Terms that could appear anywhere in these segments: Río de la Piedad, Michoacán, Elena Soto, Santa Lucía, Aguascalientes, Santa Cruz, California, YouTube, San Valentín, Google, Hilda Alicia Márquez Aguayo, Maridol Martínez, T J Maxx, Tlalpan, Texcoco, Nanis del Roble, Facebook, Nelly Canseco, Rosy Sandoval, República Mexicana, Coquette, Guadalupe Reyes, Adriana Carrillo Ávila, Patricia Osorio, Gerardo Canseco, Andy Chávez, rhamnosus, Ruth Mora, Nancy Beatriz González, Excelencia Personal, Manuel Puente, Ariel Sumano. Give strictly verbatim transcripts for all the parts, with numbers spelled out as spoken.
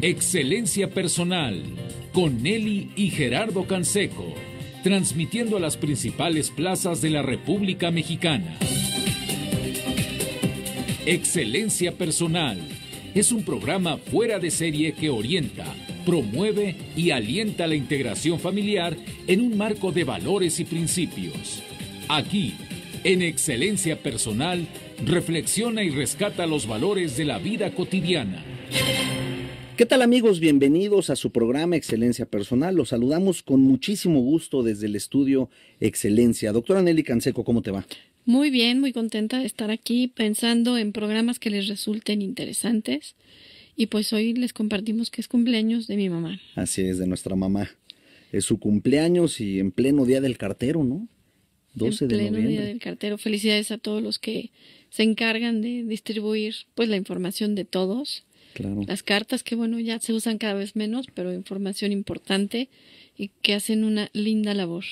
Excelencia Personal, con Nelly y Gerardo Canseco, transmitiendo a las principales plazas de la República Mexicana. Excelencia Personal es un programa fuera de serie que orienta, promueve y alienta la integración familiar en un marco de valores y principios. Aquí, en Excelencia Personal, reflexiona y rescata los valores de la vida cotidiana. ¿Qué tal, amigos? Bienvenidos a su programa Excelencia Personal. Los saludamos con muchísimo gusto desde el estudio Excelencia. Doctora Nelly Canseco, ¿cómo te va? Muy bien, muy contenta de estar aquí pensando en programas que les resulten interesantes. Y pues hoy les compartimos que es cumpleaños de mi mamá. Así es, de nuestra mamá. Es su cumpleaños y en pleno día del cartero, ¿no? doce de noviembre. En pleno día del cartero. Felicidades a todos los que se encargan de distribuir pues la información de todos. Claro. Las cartas que, bueno, ya se usan cada vez menos, pero información importante y que hacen una linda labor.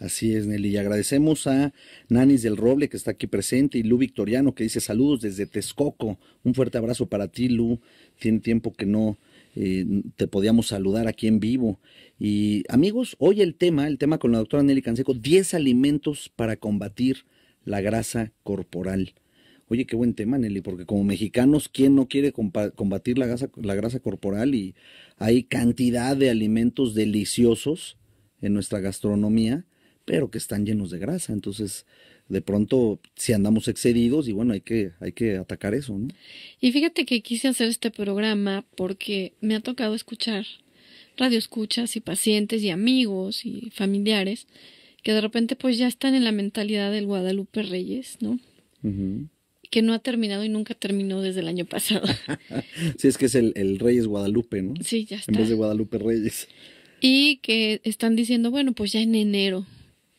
Así es, Nelly. Y agradecemos a Nanis del Roble, que está aquí presente, y Lu Victoriano, que dice saludos desde Texcoco. Un fuerte abrazo para ti, Lu. Tiene tiempo que no eh, te podíamos saludar aquí en vivo. Y amigos, hoy el tema, el tema con la doctora Nelly Canseco, diez alimentos para combatir la grasa corporal. Oye, qué buen tema, Nelly, porque como mexicanos, ¿quién no quiere combatir la grasa, la grasa corporal? Y hay cantidad de alimentos deliciosos en nuestra gastronomía, pero que están llenos de grasa. Entonces, de pronto, si andamos excedidos, y bueno, hay que, hay que atacar eso, ¿no? Y fíjate que quise hacer este programa porque me ha tocado escuchar radioescuchas y pacientes y amigos y familiares que de repente pues ya están en la mentalidad del Guadalupe Reyes, ¿no? Uh-huh. Que no ha terminado y nunca terminó desde el año pasado. Sí, es que es el, el Reyes Guadalupe, ¿no? Sí, ya está. En vez de Guadalupe Reyes. Y que están diciendo, bueno, pues ya en enero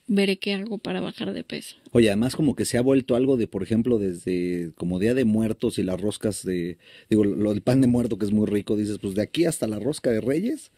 veré qué hago para bajar de peso. Oye, además como que se ha vuelto algo de, por ejemplo, desde como Día de Muertos y las roscas de, digo, lo del pan de muerto que es muy rico, dices, pues de aquí hasta la rosca de Reyes,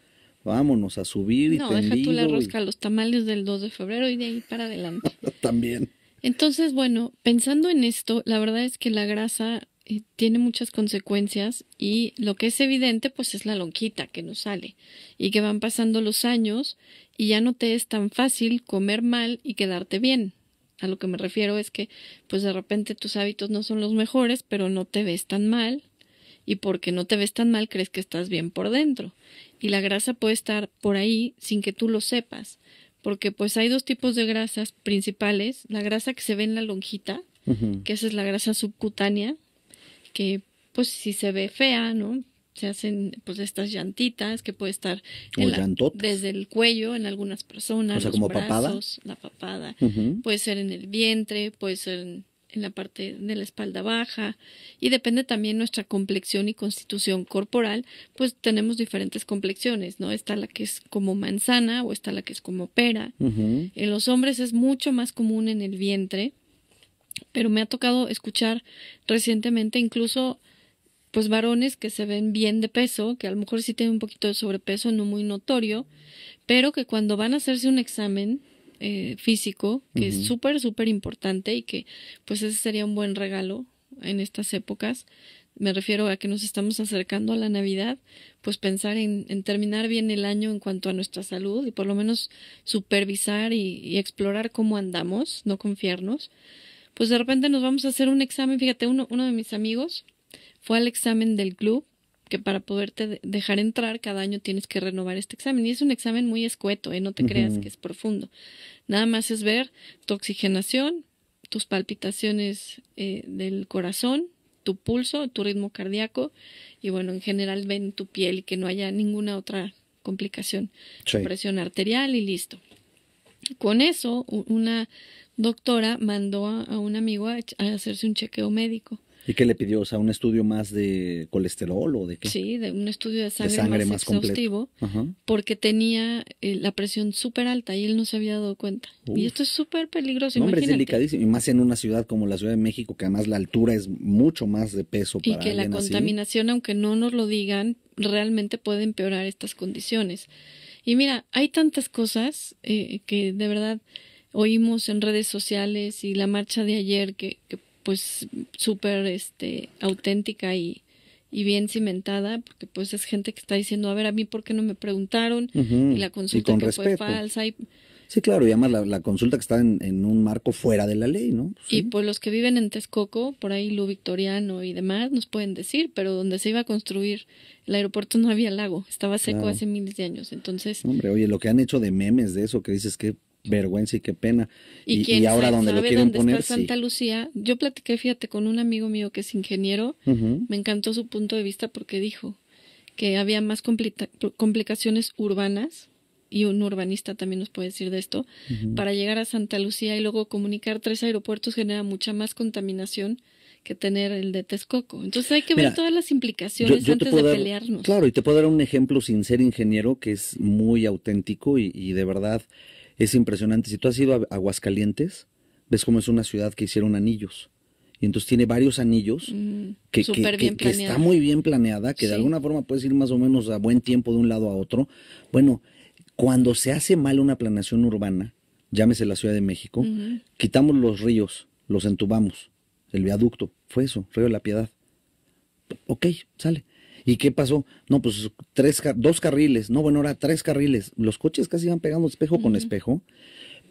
vámonos a subir y tendido. No, deja tú la rosca, y los tamales del dos de febrero y de ahí para adelante. También. Entonces, bueno, pensando en esto, la verdad es que la grasa eh, tiene muchas consecuencias y lo que es evidente pues es la lonjita que nos sale y que van pasando los años y ya no te es tan fácil comer mal y quedarte bien. A lo que me refiero es que pues de repente tus hábitos no son los mejores, pero no te ves tan mal y porque no te ves tan mal crees que estás bien por dentro y la grasa puede estar por ahí sin que tú lo sepas. Porque pues hay dos tipos de grasas principales, la grasa que se ve en la lonjita, uh-huh, que esa es la grasa subcutánea, que pues si se ve fea, ¿no? Se hacen pues estas llantitas que puede estar en la, desde el cuello en algunas personas, o sea, los como brazos, papada. La papada, uh-huh, puede ser en el vientre, puede ser en, en la parte de la espalda baja y depende también nuestra complexión y constitución corporal, pues tenemos diferentes complexiones, ¿no? Está la que es como manzana o está la que es como pera. Uh-huh. En los hombres es mucho más común en el vientre, pero me ha tocado escuchar recientemente incluso pues varones que se ven bien de peso, que a lo mejor sí tienen un poquito de sobrepeso, no muy notorio, pero que cuando van a hacerse un examen Eh, físico, que uh-huh, es súper, súper importante y que pues ese sería un buen regalo en estas épocas. Me refiero a que nos estamos acercando a la Navidad, pues pensar en, en terminar bien el año en cuanto a nuestra salud y por lo menos supervisar y, y explorar cómo andamos, no confiarnos. Pues de repente nos vamos a hacer un examen. Fíjate, uno, uno de mis amigos fue al examen del club, que para poderte dejar entrar cada año tienes que renovar este examen. Y es un examen muy escueto, ¿eh? No te creas que es profundo. Nada más es ver tu oxigenación, tus palpitaciones eh, del corazón, tu pulso, tu ritmo cardíaco. Y bueno, en general ven tu piel y que no haya ninguna otra complicación. Sí. Presión arterial y listo. Con eso, una doctora mandó a un amigo a hacerse un chequeo médico. ¿Y qué le pidió? O sea, ¿un estudio más de colesterol o de qué? Sí, de un estudio de sangre, de sangre más, más exhaustivo, porque tenía eh, la presión súper alta y él no se había dado cuenta. Uf. Y esto es súper peligroso, no, imagínate. Hombre, es delicadísimo, y más en una ciudad como la Ciudad de México, que además la altura es mucho más de peso para alguien así. Y que la contaminación, así, aunque no nos lo digan, realmente puede empeorar estas condiciones. Y mira, hay tantas cosas eh, que de verdad oímos en redes sociales y la marcha de ayer que... que pues súper este, auténtica y, y bien cimentada, porque pues es gente que está diciendo, a ver, a mí por qué no me preguntaron, uh-huh. y la consulta y que respeto. Fue falsa. Y... Sí, claro, y además la, la consulta que está en, en un marco fuera de la ley, ¿no? Sí. Y pues los que viven en Texcoco, por ahí Lu Victoriano y demás, nos pueden decir, pero donde se iba a construir el aeropuerto no había lago, estaba seco claro. hace miles de años, entonces... Hombre, oye, lo que han hecho de memes de eso, que dices que... vergüenza y qué pena. Y, y, y ahora donde lo quieren poner, está Santa Lucía. Yo platiqué, fíjate, con un amigo mío que es ingeniero. Uh-huh. Me encantó su punto de vista porque dijo que había más complica complicaciones urbanas, y un urbanista también nos puede decir de esto, uh-huh. para llegar a Santa Lucía y luego comunicar tres aeropuertos genera mucha más contaminación que tener el de Texcoco. Entonces hay que ver Mira, todas las implicaciones yo, yo antes de dar, pelearnos. Claro, y te puedo dar un ejemplo sin ser ingeniero que es muy auténtico y, y de verdad... Es impresionante. Si tú has ido a Aguascalientes, ves cómo es una ciudad que hicieron anillos. Y entonces tiene varios anillos mm, que, que, que, que está muy bien planeada, que sí. de alguna forma puedes ir más o menos a buen tiempo de un lado a otro. Bueno, cuando se hace mal una planeación urbana, llámese la Ciudad de México, uh-huh. quitamos los ríos, los entubamos, el viaducto, fue eso, Río de la Piedad. Ok, sale. ¿Y qué pasó? No, pues tres, dos carriles. No, bueno, ahora tres carriles. Los coches casi iban pegando espejo uh-huh. con espejo.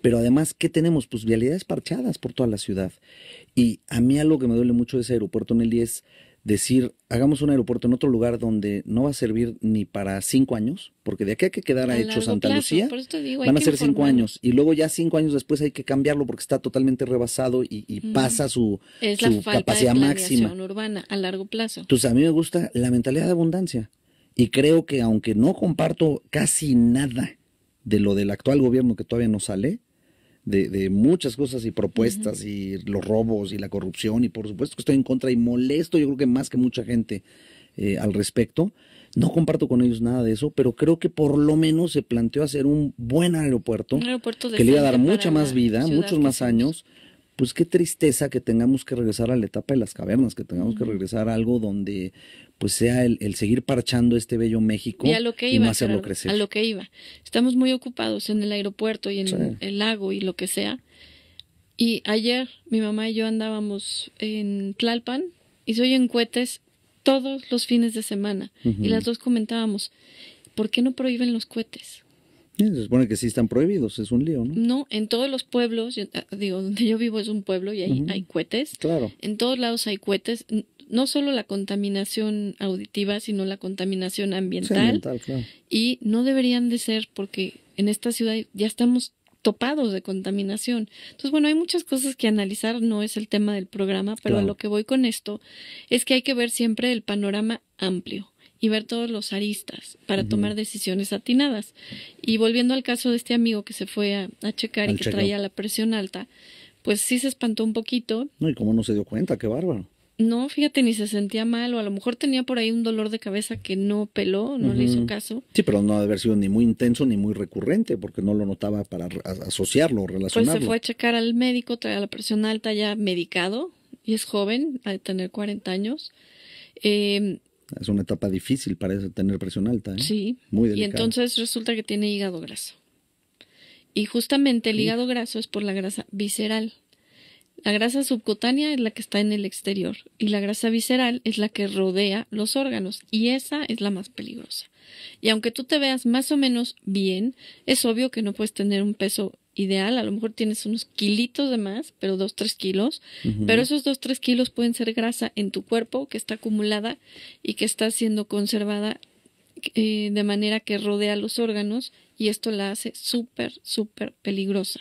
Pero además, ¿qué tenemos? Pues vialidades parchadas por toda la ciudad. Y a mí algo que me duele mucho de ese aeropuerto, Nelly, es decir, hagamos un aeropuerto en otro lugar donde no va a servir ni para cinco años, porque de aquí a que quedara a hecho Santa plazo, Lucía, digo, van a ser cinco años. Y luego ya cinco años después hay que cambiarlo porque está totalmente rebasado y, y mm. pasa su, es su la falta capacidad de máxima. Urbana a largo plazo. Entonces a mí me gusta la mentalidad de abundancia. Y creo que aunque no comparto casi nada de lo del actual gobierno que todavía no sale, De, de muchas cosas y propuestas uh-huh. y los robos y la corrupción y por supuesto que estoy en contra y molesto, yo creo que más que mucha gente eh, al respecto, no comparto con ellos nada de eso, pero creo que por lo menos se planteó hacer un buen aeropuerto, un aeropuerto que le iba a dar mucha más vida, muchos más años. Pues qué tristeza que tengamos que regresar a la etapa de las cavernas, que tengamos uh-huh. que regresar a algo donde pues sea el, el seguir parchando este bello México y, a lo que iba, y no hacerlo claro, crecer. A lo que iba. Estamos muy ocupados en el aeropuerto y en sí. el lago y lo que sea. Y ayer mi mamá y yo andábamos en Tlalpan y se oyen cohetes todos los fines de semana. Uh-huh. Y las dos comentábamos, ¿por qué no prohíben los cohetes? Se supone que sí están prohibidos, es un lío, ¿no? No, en todos los pueblos, yo, digo, donde yo vivo es un pueblo y hay, uh-huh. hay cohetes. Claro. En todos lados hay cohetes, no solo la contaminación auditiva, sino la contaminación ambiental. Sí, ambiental, claro. Y no deberían de ser porque en esta ciudad ya estamos topados de contaminación. Entonces, bueno, hay muchas cosas que analizar, no es el tema del programa, pero claro. a lo que voy con esto es que hay que ver siempre el panorama amplio y ver todos los aristas para uh-huh. tomar decisiones atinadas. Y volviendo al caso de este amigo que se fue a, a checar al y que chequeo. traía la presión alta, pues sí se espantó un poquito. No, ¿y cómo no se dio cuenta? ¡Qué bárbaro! No, fíjate, ni se sentía mal, o a lo mejor tenía por ahí un dolor de cabeza que no peló, no uh-huh. le hizo caso. Sí, pero no ha de haber sido ni muy intenso ni muy recurrente, porque no lo notaba para asociarlo o relacionarlo. Pues se fue a checar al médico, traía la presión alta ya medicado, y es joven, ha de tener cuarenta años. Eh... Es una etapa difícil para eso, tener presión alta, ¿eh? Sí. Muy delicada. Y entonces resulta que tiene hígado graso. Y justamente el sí. hígado graso es por la grasa visceral. La grasa subcutánea es la que está en el exterior y la grasa visceral es la que rodea los órganos y esa es la más peligrosa. Y aunque tú te veas más o menos bien, es obvio que no puedes tener un peso ideal, a lo mejor tienes unos kilitos de más, pero dos, tres kilos, uh-huh. pero esos dos, tres kilos pueden ser grasa en tu cuerpo que está acumulada y que está siendo conservada eh, de manera que rodea los órganos y esto la hace súper, súper peligrosa.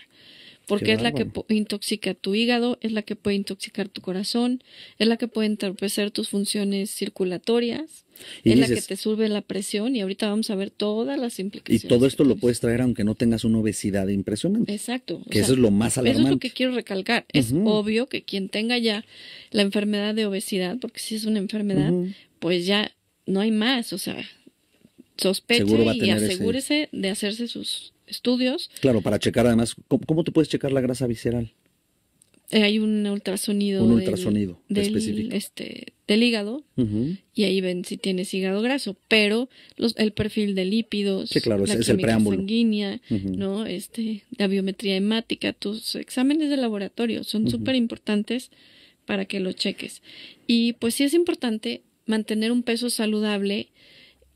Porque es la que intoxica tu hígado, es la que puede intoxicar tu corazón, es la que puede entorpecer tus funciones circulatorias, y es dices, la que te sube la presión y ahorita vamos a ver todas las implicaciones. Y todo esto lo puedes traer aunque no tengas una obesidad impresionante. Exacto. Que o sea, eso es lo más alarmante. Eso es lo que quiero recalcar. Es uh-huh. obvio que quien tenga ya la enfermedad de obesidad, porque si es una enfermedad, uh-huh. pues ya no hay más. O sea, sospeche y asegúrese ese... de hacerse sus... estudios. Claro, para checar además, ¿cómo, cómo te puedes checar la grasa visceral? Eh, hay un ultrasonido. Un ultrasonido del, específico. Del, este, del hígado uh-huh. y ahí ven si tienes hígado graso, pero los, el perfil de lípidos, sí, claro, la es, es el preámbulo. Sanguínea, uh-huh. ¿no? este, la biometría hemática, tus exámenes de laboratorio son uh-huh. súper importantes para que lo cheques. Y pues sí es importante mantener un peso saludable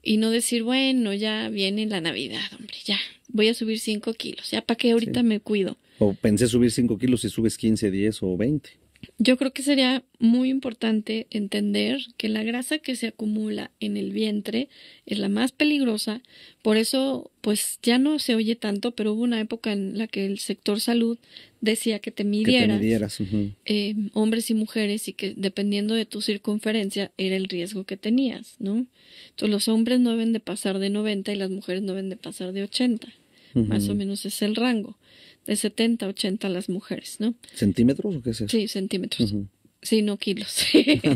y no decir, bueno, ya viene la Navidad, hombre, ya, voy a subir cinco kilos, ya para qué ahorita sí. me cuido. O pensé subir cinco kilos y subes quince, diez o veinte. Yo creo que sería muy importante entender que la grasa que se acumula en el vientre es la más peligrosa. Por eso, pues ya no se oye tanto, pero hubo una época en la que el sector salud decía que te midieras, que te midieras. Uh-huh. eh, hombres y mujeres, y que dependiendo de tu circunferencia era el riesgo que tenías, ¿no? Entonces los hombres no deben de pasar de noventa y las mujeres no deben de pasar de ochenta. Uh-huh. Más o menos es el rango. De setenta a ochenta las mujeres, ¿no? ¿Centímetros o qué es eso? Sí, centímetros. Uh-huh. Sí, no kilos.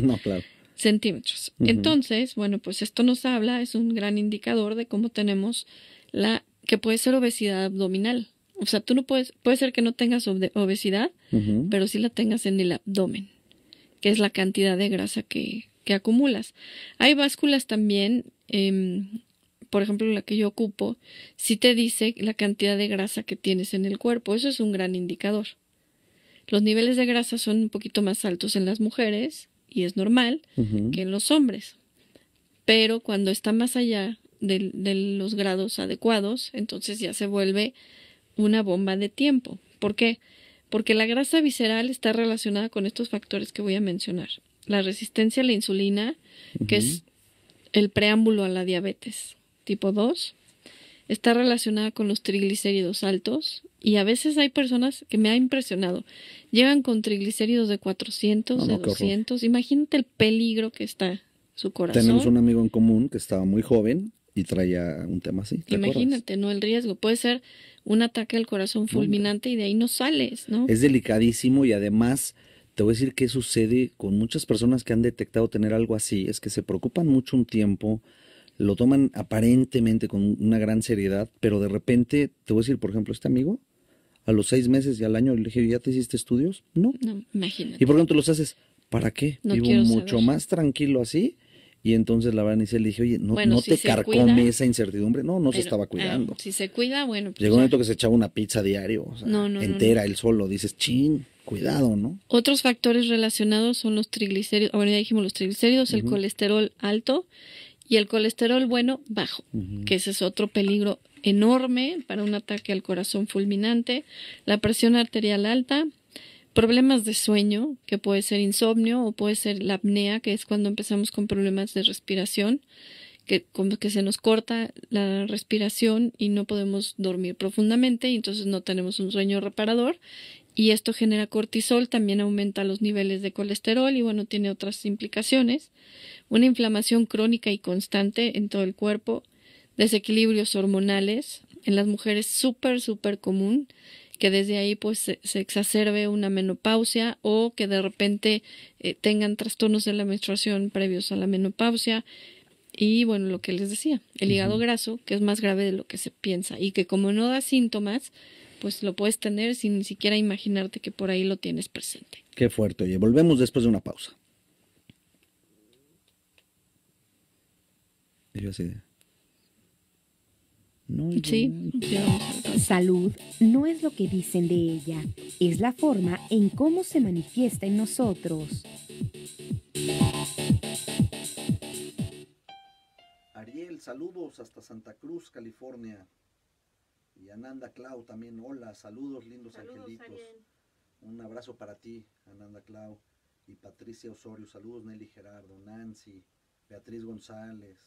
No, claro. Centímetros. Uh-huh. Entonces, bueno, pues esto nos habla, es un gran indicador de cómo tenemos la... que puede ser obesidad abdominal. O sea, tú no puedes... Puede ser que no tengas obesidad, uh-huh. pero sí la tengas en el abdomen, que es la cantidad de grasa que, que acumulas. Hay básculas también... Eh, por ejemplo, la que yo ocupo, sí te dice la cantidad de grasa que tienes en el cuerpo. Eso es un gran indicador. Los niveles de grasa son un poquito más altos en las mujeres, y es normal, uh-huh. que en los hombres. Pero cuando está más allá de, de los grados adecuados, entonces ya se vuelve una bomba de tiempo. ¿Por qué? Porque la grasa visceral está relacionada con estos factores que voy a mencionar. La resistencia a la insulina, uh-huh. que es el preámbulo a la diabetes tipo dos, está relacionada con los triglicéridos altos, y a veces hay personas que me ha impresionado, llegan con triglicéridos de cuatrocientos, no, no, de doscientos, imagínate el peligro que está su corazón. Tenemos un amigo en común que estaba muy joven y traía un tema así. ¿Te Imagínate, acuerdas? ¿No? El riesgo puede ser un ataque al corazón fulminante, no, y de ahí no sales, ¿no? Es delicadísimo, y además te voy a decir qué sucede con muchas personas que han detectado tener algo así, es que se preocupan mucho un tiempo, lo toman aparentemente con una gran seriedad, pero de repente, te voy a decir, por ejemplo, este amigo, a los seis meses y al año, le dije, ¿ya te hiciste estudios? No. No, imagínate. ¿Y por qué no te los haces? ¿Para qué? No Vivo mucho saber. Más tranquilo así. Y entonces la verdad, y se le dije, oye, no, bueno, no si te carcome cuida, esa incertidumbre. No, no pero, se estaba cuidando. Ah, si se cuida, bueno. Pues llegó un momento que se echaba una pizza diario, o sea, no, no, entera, él no, no. solo. Dices, chin, cuidado, ¿no? Otros factores relacionados son los triglicéridos. Ahora ya dijimos los triglicéridos, uh-huh. el colesterol alto. Y el colesterol bueno bajo, uh-huh. que ese es otro peligro enorme para un ataque al corazón fulminante. La presión arterial alta, problemas de sueño, que puede ser insomnio o puede ser la apnea, que es cuando empezamos con problemas de respiración, que, como que se nos corta la respiración y no podemos dormir profundamente, y entonces no tenemos un sueño reparador. Y esto genera cortisol, también aumenta los niveles de colesterol y bueno, tiene otras implicaciones. Una inflamación crónica y constante en todo el cuerpo, desequilibrios hormonales, en las mujeres súper, súper común, que desde ahí pues se, se exacerbe una menopausia o que de repente eh, tengan trastornos de la menstruación previos a la menopausia. Y bueno, lo que les decía, el hígado graso, que es más grave de lo que se piensa y que como no da síntomas, pues lo puedes tener sin ni siquiera imaginarte que por ahí lo tienes presente. Qué fuerte, oye. Volvemos después de una pausa. Y yo así de... No, sí. No. Salud no es lo que dicen de ella, es la forma en cómo se manifiesta en nosotros. Ariel, saludos hasta Santa Cruz, California. Y Ananda Clau también, hola, saludos lindos, saludos, angelitos. Ariel. Un abrazo para ti, Ananda Clau. Y Patricia Osorio, saludos Nelly, Gerardo, Nancy, Beatriz González.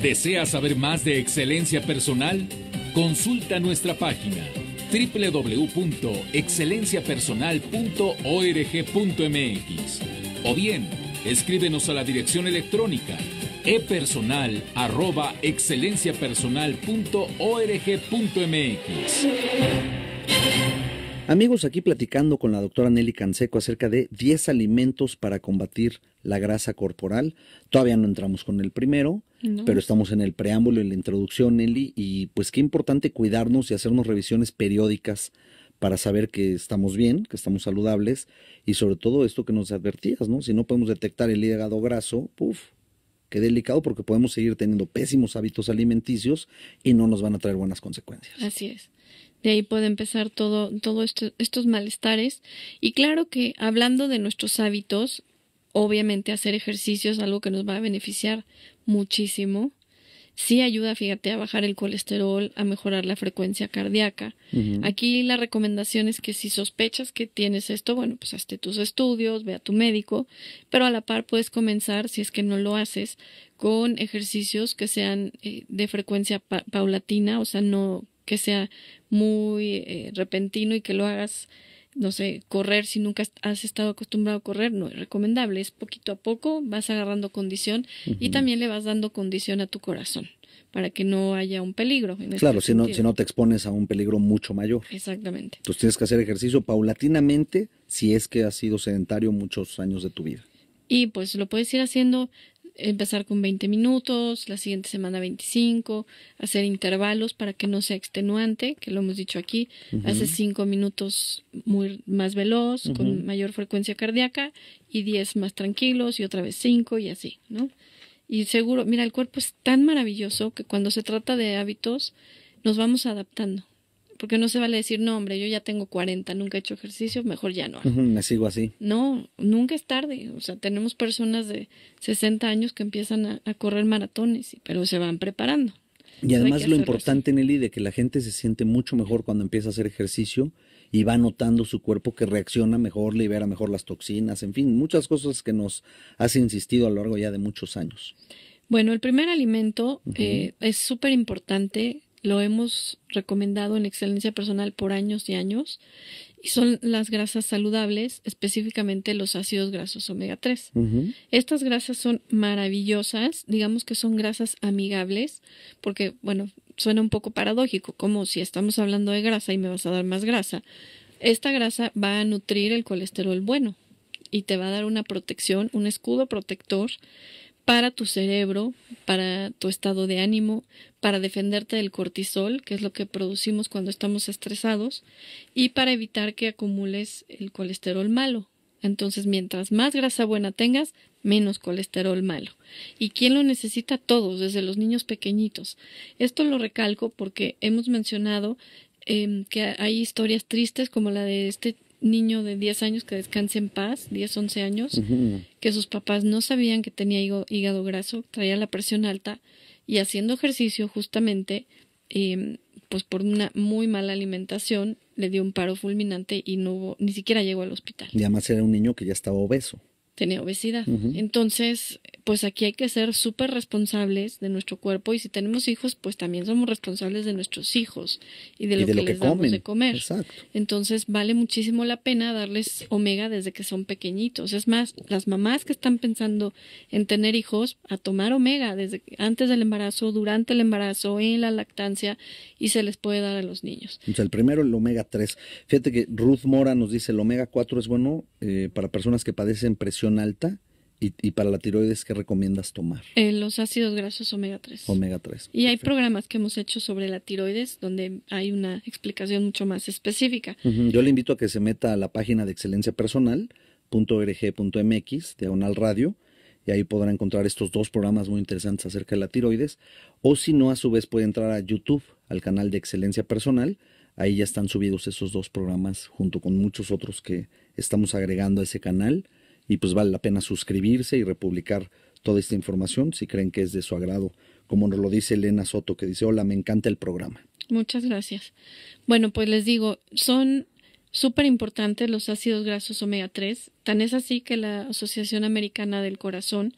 ¿Deseas saber más de Excelencia Personal? Consulta nuestra página doble u doble u doble u punto excelencia personal punto org punto m x. O bien, escríbenos a la dirección electrónica e personal arroba excelencia personal punto org punto m x. Amigos, aquí platicando con la doctora Nelly Canseco acerca de diez alimentos para combatir la grasa corporal. Todavía no entramos con el primero, no. pero estamos en el preámbulo, en la introducción, Nelly. Y pues qué importante cuidarnos y hacernos revisiones periódicas para saber que estamos bien, que estamos saludables, y sobre todo esto que nos advertías, ¿no? Si no podemos detectar el hígado graso, ¡puf! Qué delicado, porque podemos seguir teniendo pésimos hábitos alimenticios y no nos van a traer buenas consecuencias. Así es. De ahí puede empezar todo, todo esto, estos malestares. Y claro que hablando de nuestros hábitos, obviamente hacer ejercicio es algo que nos va a beneficiar muchísimo. Sí ayuda, fíjate, a bajar el colesterol, a mejorar la frecuencia cardíaca. Uh-huh. Aquí la recomendación es que si sospechas que tienes esto, bueno, pues hazte tus estudios, ve a tu médico, pero a la par puedes comenzar, si es que no lo haces, con ejercicios que sean eh, de frecuencia pa- paulatina, o sea, no que sea muy eh, repentino y que lo hagas, no sé, correr si nunca has estado acostumbrado a correr, no es recomendable, es poquito a poco, vas agarrando condición uh-huh. y también le vas dando condición a tu corazón para que no haya un peligro. En claro, este si no, si no te expones a un peligro mucho mayor. Exactamente. Entonces tienes que hacer ejercicio paulatinamente si es que has sido sedentario muchos años de tu vida. Y pues lo puedes ir haciendo, empezar con veinte minutos, la siguiente semana veinticinco, hacer intervalos para que no sea extenuante, que lo hemos dicho aquí, uh-huh. hace cinco minutos muy más veloz, uh-huh. con mayor frecuencia cardíaca, y diez más tranquilos, y otra vez cinco, y así, ¿no? Y seguro, mira, el cuerpo es tan maravilloso que cuando se trata de hábitos nos vamos adaptando, porque no se vale decir, no, hombre, yo ya tengo cuarenta, nunca he hecho ejercicio, mejor ya no hago. Uh-huh, me sigo así. No, nunca es tarde. O sea, tenemos personas de sesenta años que empiezan a, a correr maratones, pero se van preparando. Y además lo importante, Nelly, de que la gente se siente mucho mejor cuando empieza a hacer ejercicio y va notando su cuerpo que reacciona mejor, libera mejor las toxinas, en fin, muchas cosas que nos has insistido a lo largo ya de muchos años. Bueno, el primer alimento uh-huh. eh, es súper importante. Lo hemos recomendado en Excelencia Personal por años y años. Y son las grasas saludables, específicamente los ácidos grasos omega tres. Uh-huh. Estas grasas son maravillosas. Digamos que son grasas amigables. Porque, bueno, suena un poco paradójico. Como si estamos hablando de grasa y me vas a dar más grasa. Esta grasa va a nutrir el colesterol bueno. Y te va a dar una protección, un escudo protector para tu cerebro, para tu estado de ánimo, para defenderte del cortisol, que es lo que producimos cuando estamos estresados, y para evitar que acumules el colesterol malo. Entonces, mientras más grasa buena tengas, menos colesterol malo. ¿Y quién lo necesita? Todos, desde los niños pequeñitos. Esto lo recalco porque hemos mencionado eh, que hay historias tristes como la de este niño de diez años que descanse en paz, diez, once años, uh-huh. que sus papás no sabían que tenía hígado graso, traía la presión alta y haciendo ejercicio justamente, eh, pues por una muy mala alimentación, le dio un paro fulminante y no hubo, ni siquiera llegó al hospital. Y además era un niño que ya estaba obeso. Tenía obesidad. Uh-huh. Entonces, pues aquí hay que ser súper responsables de nuestro cuerpo y si tenemos hijos, pues también somos responsables de nuestros hijos y de lo y de que lo les que damos de comer. Exacto. Entonces, vale muchísimo la pena darles omega desde que son pequeñitos. Es más, las mamás que están pensando en tener hijos, a tomar omega desde antes del embarazo, durante el embarazo, en la lactancia y se les puede dar a los niños. O sea, el primero, el omega tres. Fíjate que Ruth Mora nos dice, el omega cuatro es bueno eh, para personas que padecen presión alta y, y para la tiroides, ¿qué recomiendas tomar? Eh, los ácidos grasos omega tres. omega tres. Y hay perfecto. Programas que hemos hecho sobre la tiroides donde hay una explicación mucho más específica. Uh-huh. Yo le invito a que se meta a la página de excelenciapersonal punto org punto mx, diagonal radio, y ahí podrá encontrar estos dos programas muy interesantes acerca de la tiroides. O si no, a su vez puede entrar a YouTube, al canal de Excelencia Personal. Ahí ya están subidos esos dos programas junto con muchos otros que estamos agregando a ese canal. Y pues vale la pena suscribirse y republicar toda esta información si creen que es de su agrado, como nos lo dice Elena Soto, que dice, hola, me encanta el programa. Muchas gracias. Bueno, pues les digo, son súper importantes los ácidos grasos omega tres, tan es así que la Asociación Americana del Corazón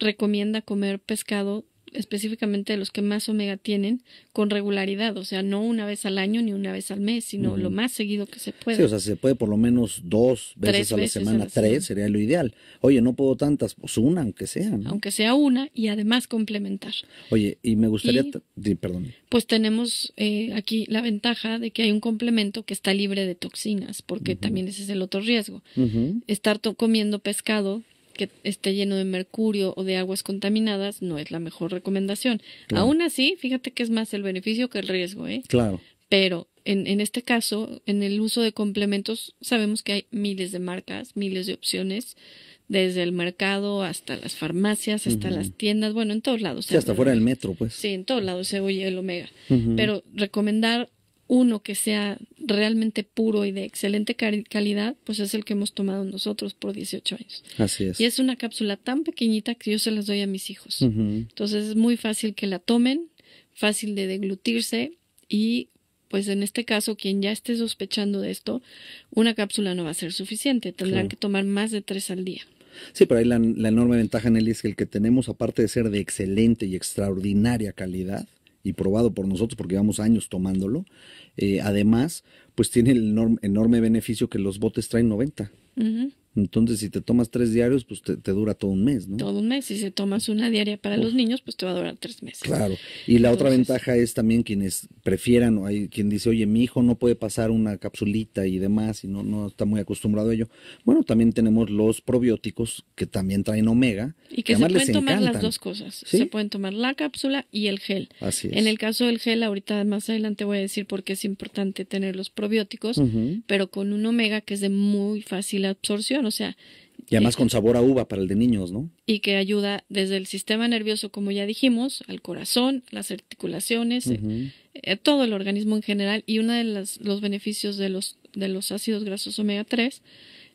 recomienda comer pescado, específicamente los que más omega tienen, con regularidad, o sea, no una vez al año ni una vez al mes, sino uh-huh. lo más seguido que se pueda. Sí, o sea, se puede por lo menos dos veces, a, veces la semana, a la semana, tres sería lo ideal. Oye, no puedo tantas, pues una, aunque sea, ¿no? Aunque sea una y además complementar. Oye, y me gustaría... Y, sí, perdón. Pues tenemos eh, aquí la ventaja de que hay un complemento que está libre de toxinas, porque uh-huh. también ese es el otro riesgo. Uh-huh. Estar to- comiendo pescado que esté lleno de mercurio o de aguas contaminadas no es la mejor recomendación. Claro. Aún así, fíjate que es más el beneficio que el riesgo, ¿eh? Claro. Pero en, en este caso, en el uso de complementos, sabemos que hay miles de marcas, miles de opciones, desde el mercado hasta las farmacias, hasta uh-huh. las tiendas, bueno, en todos lados. Sí, hasta fuera del metro, pues. Sí, en todos lados se oye el omega. Uh-huh. Pero recomendar uno que sea realmente puro y de excelente calidad, pues es el que hemos tomado nosotros por dieciocho años. Así es. Y es una cápsula tan pequeñita que yo se las doy a mis hijos. Uh-huh. Entonces es muy fácil que la tomen, fácil de deglutirse y pues en este caso, quien ya esté sospechando de esto, una cápsula no va a ser suficiente. Tendrán, claro, que tomar más de tres al día. Sí, pero ahí la, la enorme ventaja, Nelly, es que el que tenemos, aparte de ser de excelente y extraordinaria calidad, y probado por nosotros porque llevamos años tomándolo, eh, además, pues tiene el enorme, enorme beneficio que los botes traen noventa. Uh-huh. Entonces, si te tomas tres diarios, pues te, te dura todo un mes, ¿no? Todo un mes. Si se tomas una diaria para uh. los niños, pues te va a durar tres meses. Claro. Y la Entonces, otra ventaja es también quienes prefieran, o hay quien dice, oye, mi hijo no puede pasar una capsulita y demás, y no, no está muy acostumbrado a ello. Bueno, también tenemos los probióticos, que también traen omega. Y que, que se pueden tomar encantan. las dos cosas. ¿Sí? Se pueden tomar la cápsula y el gel. Así es. En el caso del gel, ahorita más adelante voy a decir por qué es importante tener los probióticos, uh-huh, pero con un omega que es de muy fácil absorción. O sea, y además con sabor a uva para el de niños, ¿no? Y que ayuda desde el sistema nervioso, como ya dijimos, al corazón, las articulaciones, uh-huh, eh, todo el organismo en general. Y uno de las, los beneficios de los, de los ácidos grasos omega tres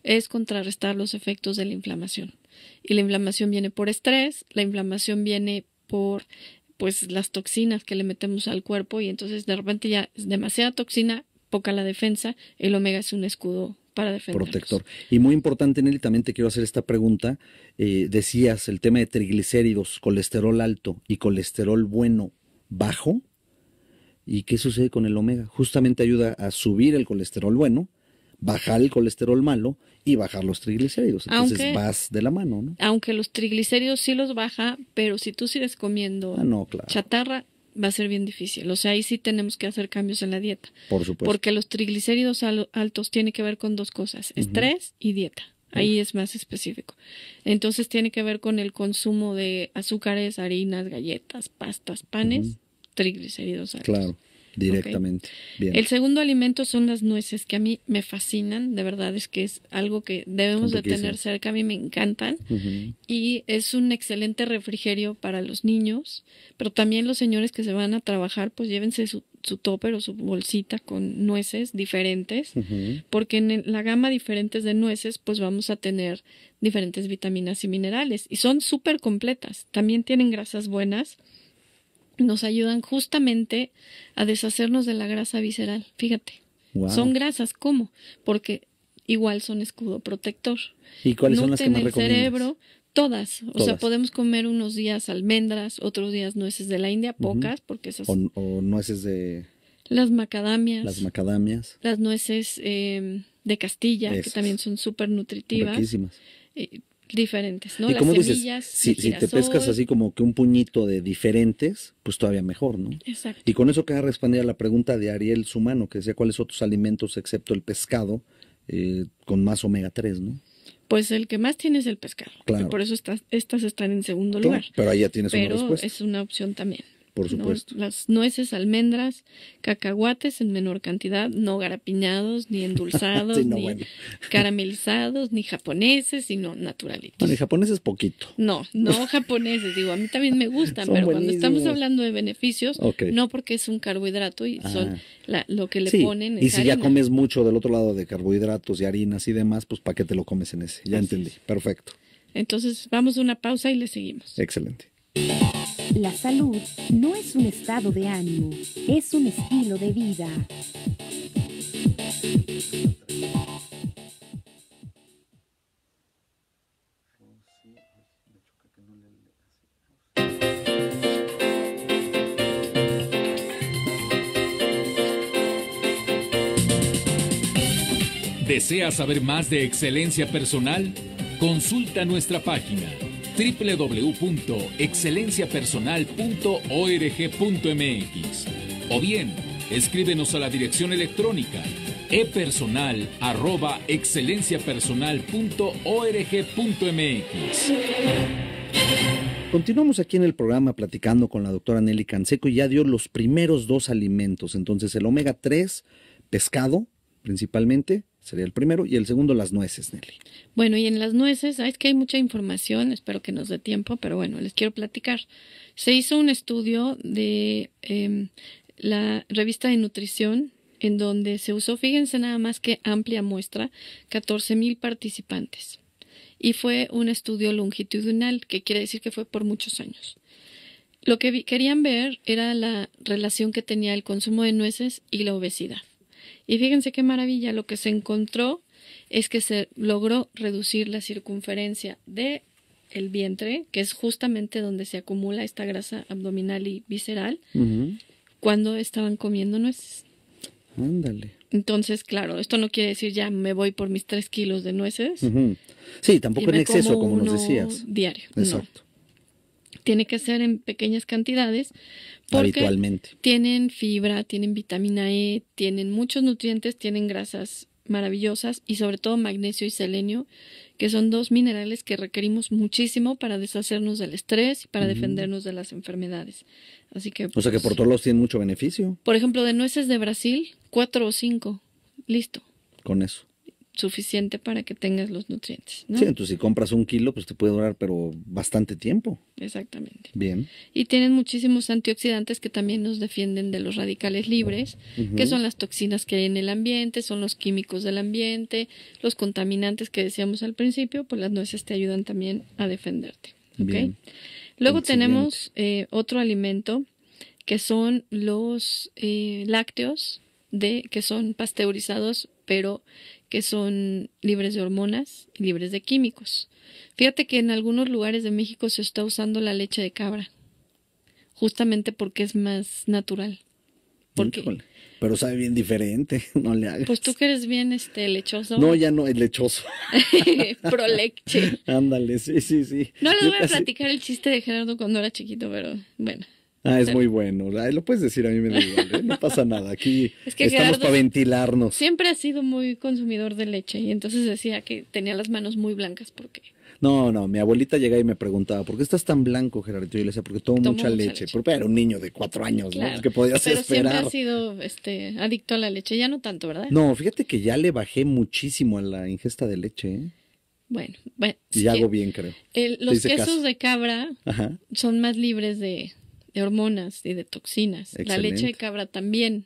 es contrarrestar los efectos de la inflamación. Y la inflamación viene por estrés, la inflamación viene por pues las toxinas que le metemos al cuerpo, y entonces de repente ya es demasiada toxina, poca la defensa. El omega es un escudo para defendernos. Protector. Y muy importante, Nelly, también te quiero hacer esta pregunta. Eh, decías el tema de triglicéridos, colesterol alto y colesterol bueno bajo. ¿Y qué sucede con el omega? Justamente ayuda a subir el colesterol bueno, bajar el colesterol malo y bajar los triglicéridos. Entonces aunque, vas de la mano, ¿no? Aunque los triglicéridos sí los baja, pero si tú sigues comiendo ah, no, claro. chatarra, va a ser bien difícil. O sea, ahí sí tenemos que hacer cambios en la dieta. Por supuesto. Porque los triglicéridos altos tiene que ver con dos cosas, uh-huh, estrés y dieta. Ahí uh-huh. es más específico. Entonces tiene que ver con el consumo de azúcares, harinas, galletas, pastas, panes, uh-huh, triglicéridos altos. Claro, directamente. Okay. Bien. El segundo alimento son las nueces, que a mí me fascinan. De verdad es que es algo que debemos de tener cerca. A mí me encantan. Uh-huh. Y es un excelente refrigerio para los niños. Pero también los señores que se van a trabajar, pues llévense su, su topper o su bolsita con nueces diferentes. Uh-huh. Porque en la gama diferentes de nueces, pues vamos a tener diferentes vitaminas y minerales. Y son súper completas. También tienen grasas buenas. Nos ayudan justamente a deshacernos de la grasa visceral. Fíjate, wow. son grasas, ¿cómo? Porque igual son escudo protector. ¿Y cuáles son las que más recomiendas? Nutren el cerebro, todas. O todas. sea, podemos comer unos días almendras, otros días nueces de la India, pocas, uh-huh. porque esas... O, o nueces de... Las macadamias. Las macadamias. Las nueces eh, de Castilla, esas, que también son súper nutritivas. Riquísimas. Eh, diferentes, ¿no? ¿Y cómo las semillas, dices? Si, si te pescas así como que un puñito de diferentes, pues todavía mejor, ¿no? Exacto. Y con eso queda respondida la pregunta de Ariel Sumano, que decía cuáles otros alimentos excepto el pescado eh, con más omega tres, ¿no? Pues el que más tiene es el pescado. Claro. Y por eso estas, estas están en segundo claro, lugar. Pero ahí ya tienes pero una respuesta. Pero es una opción también. Por supuesto. ¿No? Las nueces, almendras, cacahuates en menor cantidad, no garapiñados, ni endulzados, sí, no, ni bueno. caramelizados, ni japoneses, sino naturalitos. Bueno, y japoneses poquito. No, no japoneses, digo, a mí también me gustan, son pero buenísimos. Cuando estamos hablando de beneficios, okay. no porque es un carbohidrato y ah. son la, lo que le sí. ponen es y si harina. Ya comes mucho del otro lado de carbohidratos y harinas y demás, pues ¿para qué te lo comes en ese? Ya Así entendí, es. perfecto. Entonces vamos a una pausa y le seguimos. Excelente. La salud no es un estado de ánimo, es un estilo de vida. ¿Deseas saber más de Excelencia Personal? Consulta nuestra página doble u doble u doble u punto excelencia personal punto org punto m x o bien escríbenos a la dirección electrónica e personal arroba excelencia personal punto org punto m x. Continuamos aquí en el programa platicando con la doctora Nelly Canseco y ya dio los primeros dos alimentos. Entonces el omega tres, pescado principalmente, sería el primero, y el segundo las nueces, Nelly. Bueno, y en las nueces, es que hay mucha información, espero que nos dé tiempo, pero bueno, les quiero platicar. Se hizo un estudio de eh, la revista de nutrición en donde se usó, fíjense nada más que amplia muestra, catorce mil participantes. Y fue un estudio longitudinal, que quiere decir que fue por muchos años. Lo que querían ver era la relación que tenía el consumo de nueces y la obesidad. Y fíjense qué maravilla, lo que se encontró es que se logró reducir la circunferencia del vientre, que es justamente donde se acumula esta grasa abdominal y visceral, uh-huh, cuando estaban comiendo nueces. Ándale. Entonces, claro, esto no quiere decir ya me voy por mis tres kilos de nueces. Uh-huh. Sí, tampoco en exceso, como, como nos decías. Diario. Exacto. No. Tiene que ser en pequeñas cantidades porque habitualmente tienen fibra, tienen vitamina E, tienen muchos nutrientes, tienen grasas maravillosas y sobre todo magnesio y selenio, que son dos minerales que requerimos muchísimo para deshacernos del estrés y para uh-huh, defendernos de las enfermedades. Así que, pues, o sea que por todos lados tienen mucho beneficio. Por ejemplo, de nueces de Brasil, cuatro o cinco, listo. Con eso. Suficiente para que tengas los nutrientes, ¿no? Sí, entonces si compras un kilo, pues te puede durar, pero bastante tiempo. Exactamente. Bien. Y tienen muchísimos antioxidantes que también nos defienden de los radicales libres, uh-huh, que son las toxinas que hay en el ambiente, son los químicos del ambiente, los contaminantes que decíamos al principio, pues las nueces te ayudan también a defenderte. ¿Okay? Bien. Luego tenemos eh, otro alimento que son los eh, lácteos, de que son pasteurizados, pero que son libres de hormonas y libres de químicos. Fíjate que en algunos lugares de México se está usando la leche de cabra, justamente porque es más natural. Porque, Híjole, pero sabe bien diferente, no le hagas. Pues tú que eres bien este lechoso. No, ya no, es lechoso. Pro leche. Ándale, sí, sí, sí. No les voy a platicar el chiste de Gerardo cuando era chiquito, pero bueno. Ah, es muy bueno. Lo puedes decir, a mí me da igual, ¿eh? No pasa nada. Aquí es que estamos Gerardo para ventilarnos. Siempre ha sido muy consumidor de leche y entonces decía que tenía las manos muy blancas porque... No, no, mi abuelita llegaba y me preguntaba, ¿por qué estás tan blanco, Gerardo? Y yo le decía, porque tomo, tomo mucha, mucha leche. leche. Pero era un niño de cuatro años, claro, ¿no? ¿Qué podías Pero esperar? Pero siempre ha sido este, adicto a la leche. Ya no tanto, ¿verdad? No, fíjate que ya le bajé muchísimo a la ingesta de leche, ¿eh? Bueno, bueno. Y sí, hago bien, creo. El, los quesos caso. de cabra, ajá, son más libres de... de hormonas y de toxinas. Excelente. La leche de cabra también.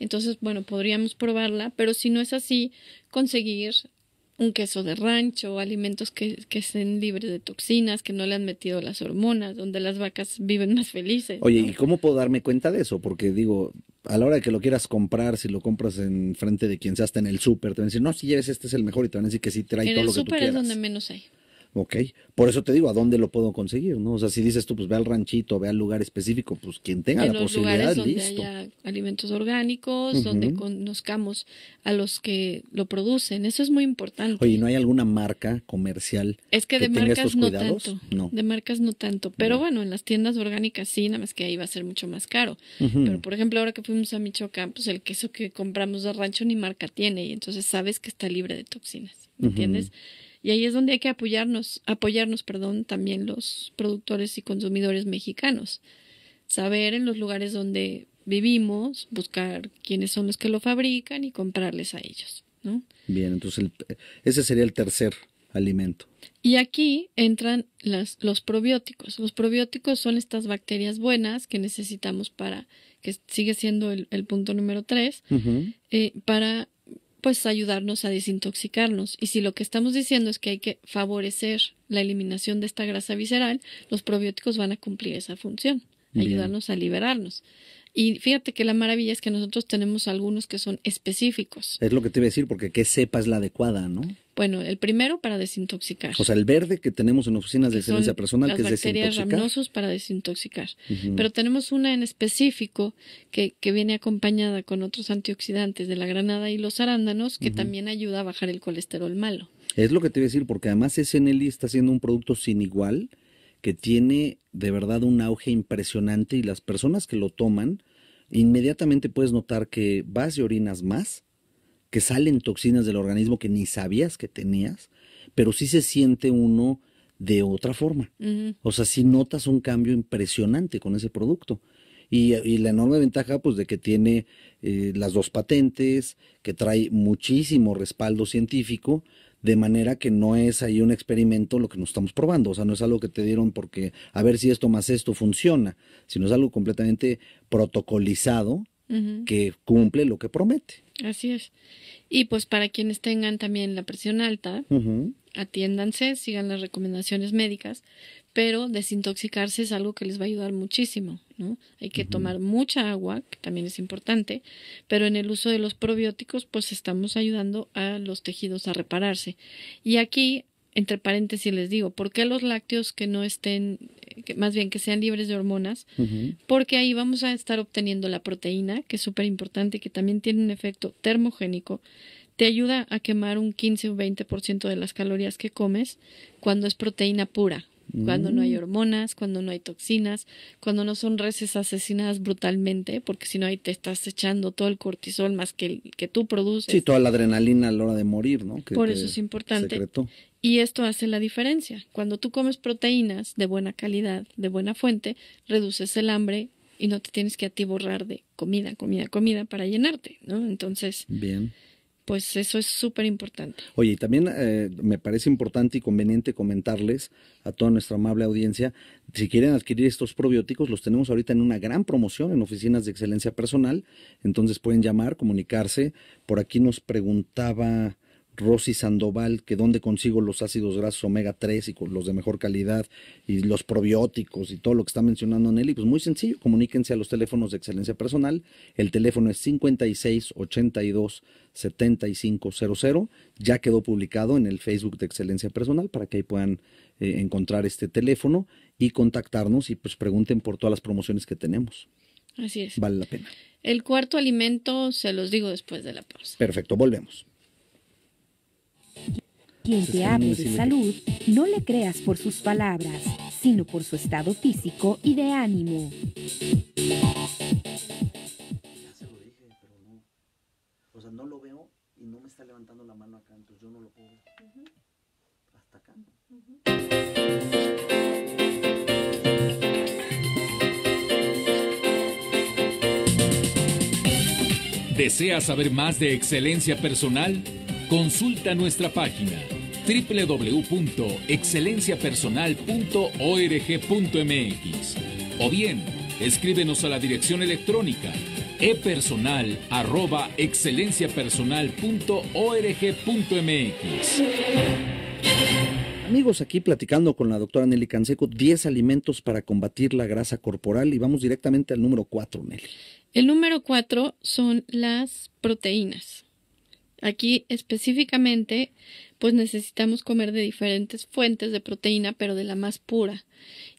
Entonces, bueno, podríamos probarla, pero si no es así, conseguir un queso de rancho, alimentos que, que estén libres de toxinas, que no le han metido las hormonas, donde las vacas viven más felices. Oye, ¿no? ¿Y cómo puedo darme cuenta de eso? Porque digo, a la hora de que lo quieras comprar, si lo compras en frente de quien sea, hasta en el súper, te van a decir, no, si lleves este es el mejor, y te van a decir que sí trae todo lo que tú quieras. En el súper es donde menos hay. Ok, por eso te digo, ¿a dónde lo puedo conseguir? ¿No? O sea, si dices tú, pues ve al ranchito, ve al lugar específico, pues quien tenga la posibilidad, listo. En los lugares donde haya alimentos orgánicos, uh-huh, donde conozcamos a los que lo producen, eso es muy importante. Oye, ¿no hay alguna marca comercial es que, que de tenga marcas estos cuidados? No tanto, no. De marcas no tanto, pero no. Bueno, en las tiendas orgánicas sí, nada más que ahí va a ser mucho más caro. Uh-huh. Pero por ejemplo, ahora que fuimos a Michoacán, pues el queso que compramos de rancho ni marca tiene y entonces sabes que está libre de toxinas, ¿me entiendes? Uh-huh. Y ahí es donde hay que apoyarnos, apoyarnos, perdón, también los productores y consumidores mexicanos. Saber en los lugares donde vivimos, buscar quiénes son los que lo fabrican y comprarles a ellos, ¿no? Bien, entonces el, ese sería el tercer alimento. Y aquí entran las, los probióticos. Los probióticos son estas bacterias buenas que necesitamos para, que sigue siendo el, el punto número tres, uh-huh, eh, para... pues ayudarnos a desintoxicarnos. Y si lo que estamos diciendo es que hay que favorecer la eliminación de esta grasa visceral, los probióticos van a cumplir esa función, ayudarnos a liberarnos. Y fíjate que la maravilla es que nosotros tenemos algunos que son específicos. Es lo que te iba a decir, porque qué cepa es la adecuada, ¿no? Bueno, el primero para desintoxicar. O sea, el verde que tenemos en oficinas de excelencia personal, que es desintoxicar. Las bacterias ramnosos para desintoxicar. Uh-huh. Pero tenemos una en específico que, que viene acompañada con otros antioxidantes de la granada y los arándanos, que uh-huh, también ayuda a bajar el colesterol malo. Es lo que te iba a decir, porque además ese Nelly está siendo un producto sin igual, que tiene de verdad un auge impresionante y las personas que lo toman, inmediatamente puedes notar que vas y orinas más, que salen toxinas del organismo que ni sabías que tenías, pero sí se siente uno de otra forma. Uh-huh. O sea, sí notas un cambio impresionante con ese producto. Y, y la enorme ventaja, pues, de que tiene eh, las dos patentes, que trae muchísimo respaldo científico, de manera que no es ahí un experimento lo que nos estamos probando. O sea, no es algo que te dieron porque a ver si esto más esto funciona, sino es algo completamente protocolizado uh-huh. que cumple lo que promete. Así es. Y pues para quienes tengan también la presión alta, uh-huh. atiéndanse, sigan las recomendaciones médicas, pero desintoxicarse es algo que les va a ayudar muchísimo, ¿no? Hay que uh-huh. tomar mucha agua, que también es importante, pero en el uso de los probióticos pues estamos ayudando a los tejidos a repararse. Y aquí, entre paréntesis les digo, ¿por qué los lácteos que no estén, que más bien que sean libres de hormonas? Uh-huh. Porque ahí vamos a estar obteniendo la proteína, que es súper importante, que también tiene un efecto termogénico, te ayuda a quemar un quince o veinte por ciento de las calorías que comes cuando es proteína pura, uh-huh. cuando no hay hormonas, cuando no hay toxinas, cuando no son reses asesinadas brutalmente, porque si no ahí te estás echando todo el cortisol más que el que tú produces. Sí, toda la adrenalina a la hora de morir, ¿no? Que, Por eso es importante. Secretó. Y esto hace la diferencia. Cuando tú comes proteínas de buena calidad, de buena fuente, reduces el hambre y no te tienes que atiborrar de comida, comida, comida para llenarte, ¿no? Entonces, bien. Pues eso es súper importante. Oye, y también eh, me parece importante y conveniente comentarles a toda nuestra amable audiencia, si quieren adquirir estos probióticos, los tenemos ahorita en una gran promoción en Oficinas de Excelencia Personal, entonces pueden llamar, comunicarse. Por aquí nos preguntaba Rosy Sandoval, que dónde consigo los ácidos grasos omega tres y con los de mejor calidad y los probióticos y todo lo que está mencionando Nelly. Pues muy sencillo, comuníquense a los teléfonos de Excelencia Personal. El teléfono es cincuenta y seis, ochenta y dos, setenta y cinco cero cero. Ya quedó publicado en el Facebook de Excelencia Personal para que ahí puedan eh, encontrar este teléfono y contactarnos y pues pregunten por todas las promociones que tenemos. Así es. Vale la pena. El cuarto alimento se los digo después de la pausa. Perfecto, volvemos. Quien te hable de salud, no le creas por sus palabras, sino por su estado físico y de ánimo. Ya se lo dije, pero no. O sea, no lo veo y no me está levantando la mano acá, entonces yo no lo puedo ver. Uh-huh. Hasta acá. Uh-huh. ¿Deseas saber más de Excelencia Personal? Consulta nuestra página doble u doble u doble u punto excelencia personal punto org punto m x o bien escríbenos a la dirección electrónica e personal arroba excelencia personal punto org punto m x. Amigos, aquí platicando con la doctora Nelly Canseco, diez alimentos para combatir la grasa corporal y vamos directamente al número cuatro, Nelly. El número cuatro son las proteínas. Aquí específicamente, pues necesitamos comer de diferentes fuentes de proteína, pero de la más pura.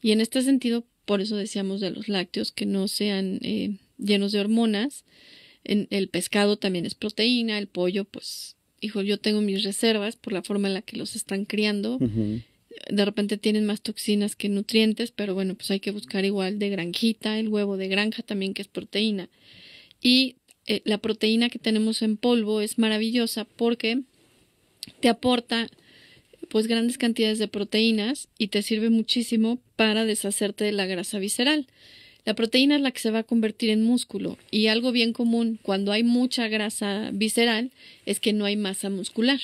Y en este sentido, por eso decíamos de los lácteos que no sean eh, llenos de hormonas. En el pescado también es proteína, el pollo, pues, hijo, yo tengo mis reservas por la forma en la que los están criando. Uh-huh. De repente tienen más toxinas que nutrientes, pero bueno, pues hay que buscar igual de granjita, el huevo de granja también que es proteína. Y Eh, la proteína que tenemos en polvo es maravillosa porque te aporta pues grandes cantidades de proteínas y te sirve muchísimo para deshacerte de la grasa visceral. La proteína es la que se va a convertir en músculo y algo bien común cuando hay mucha grasa visceral es que no hay masa muscular.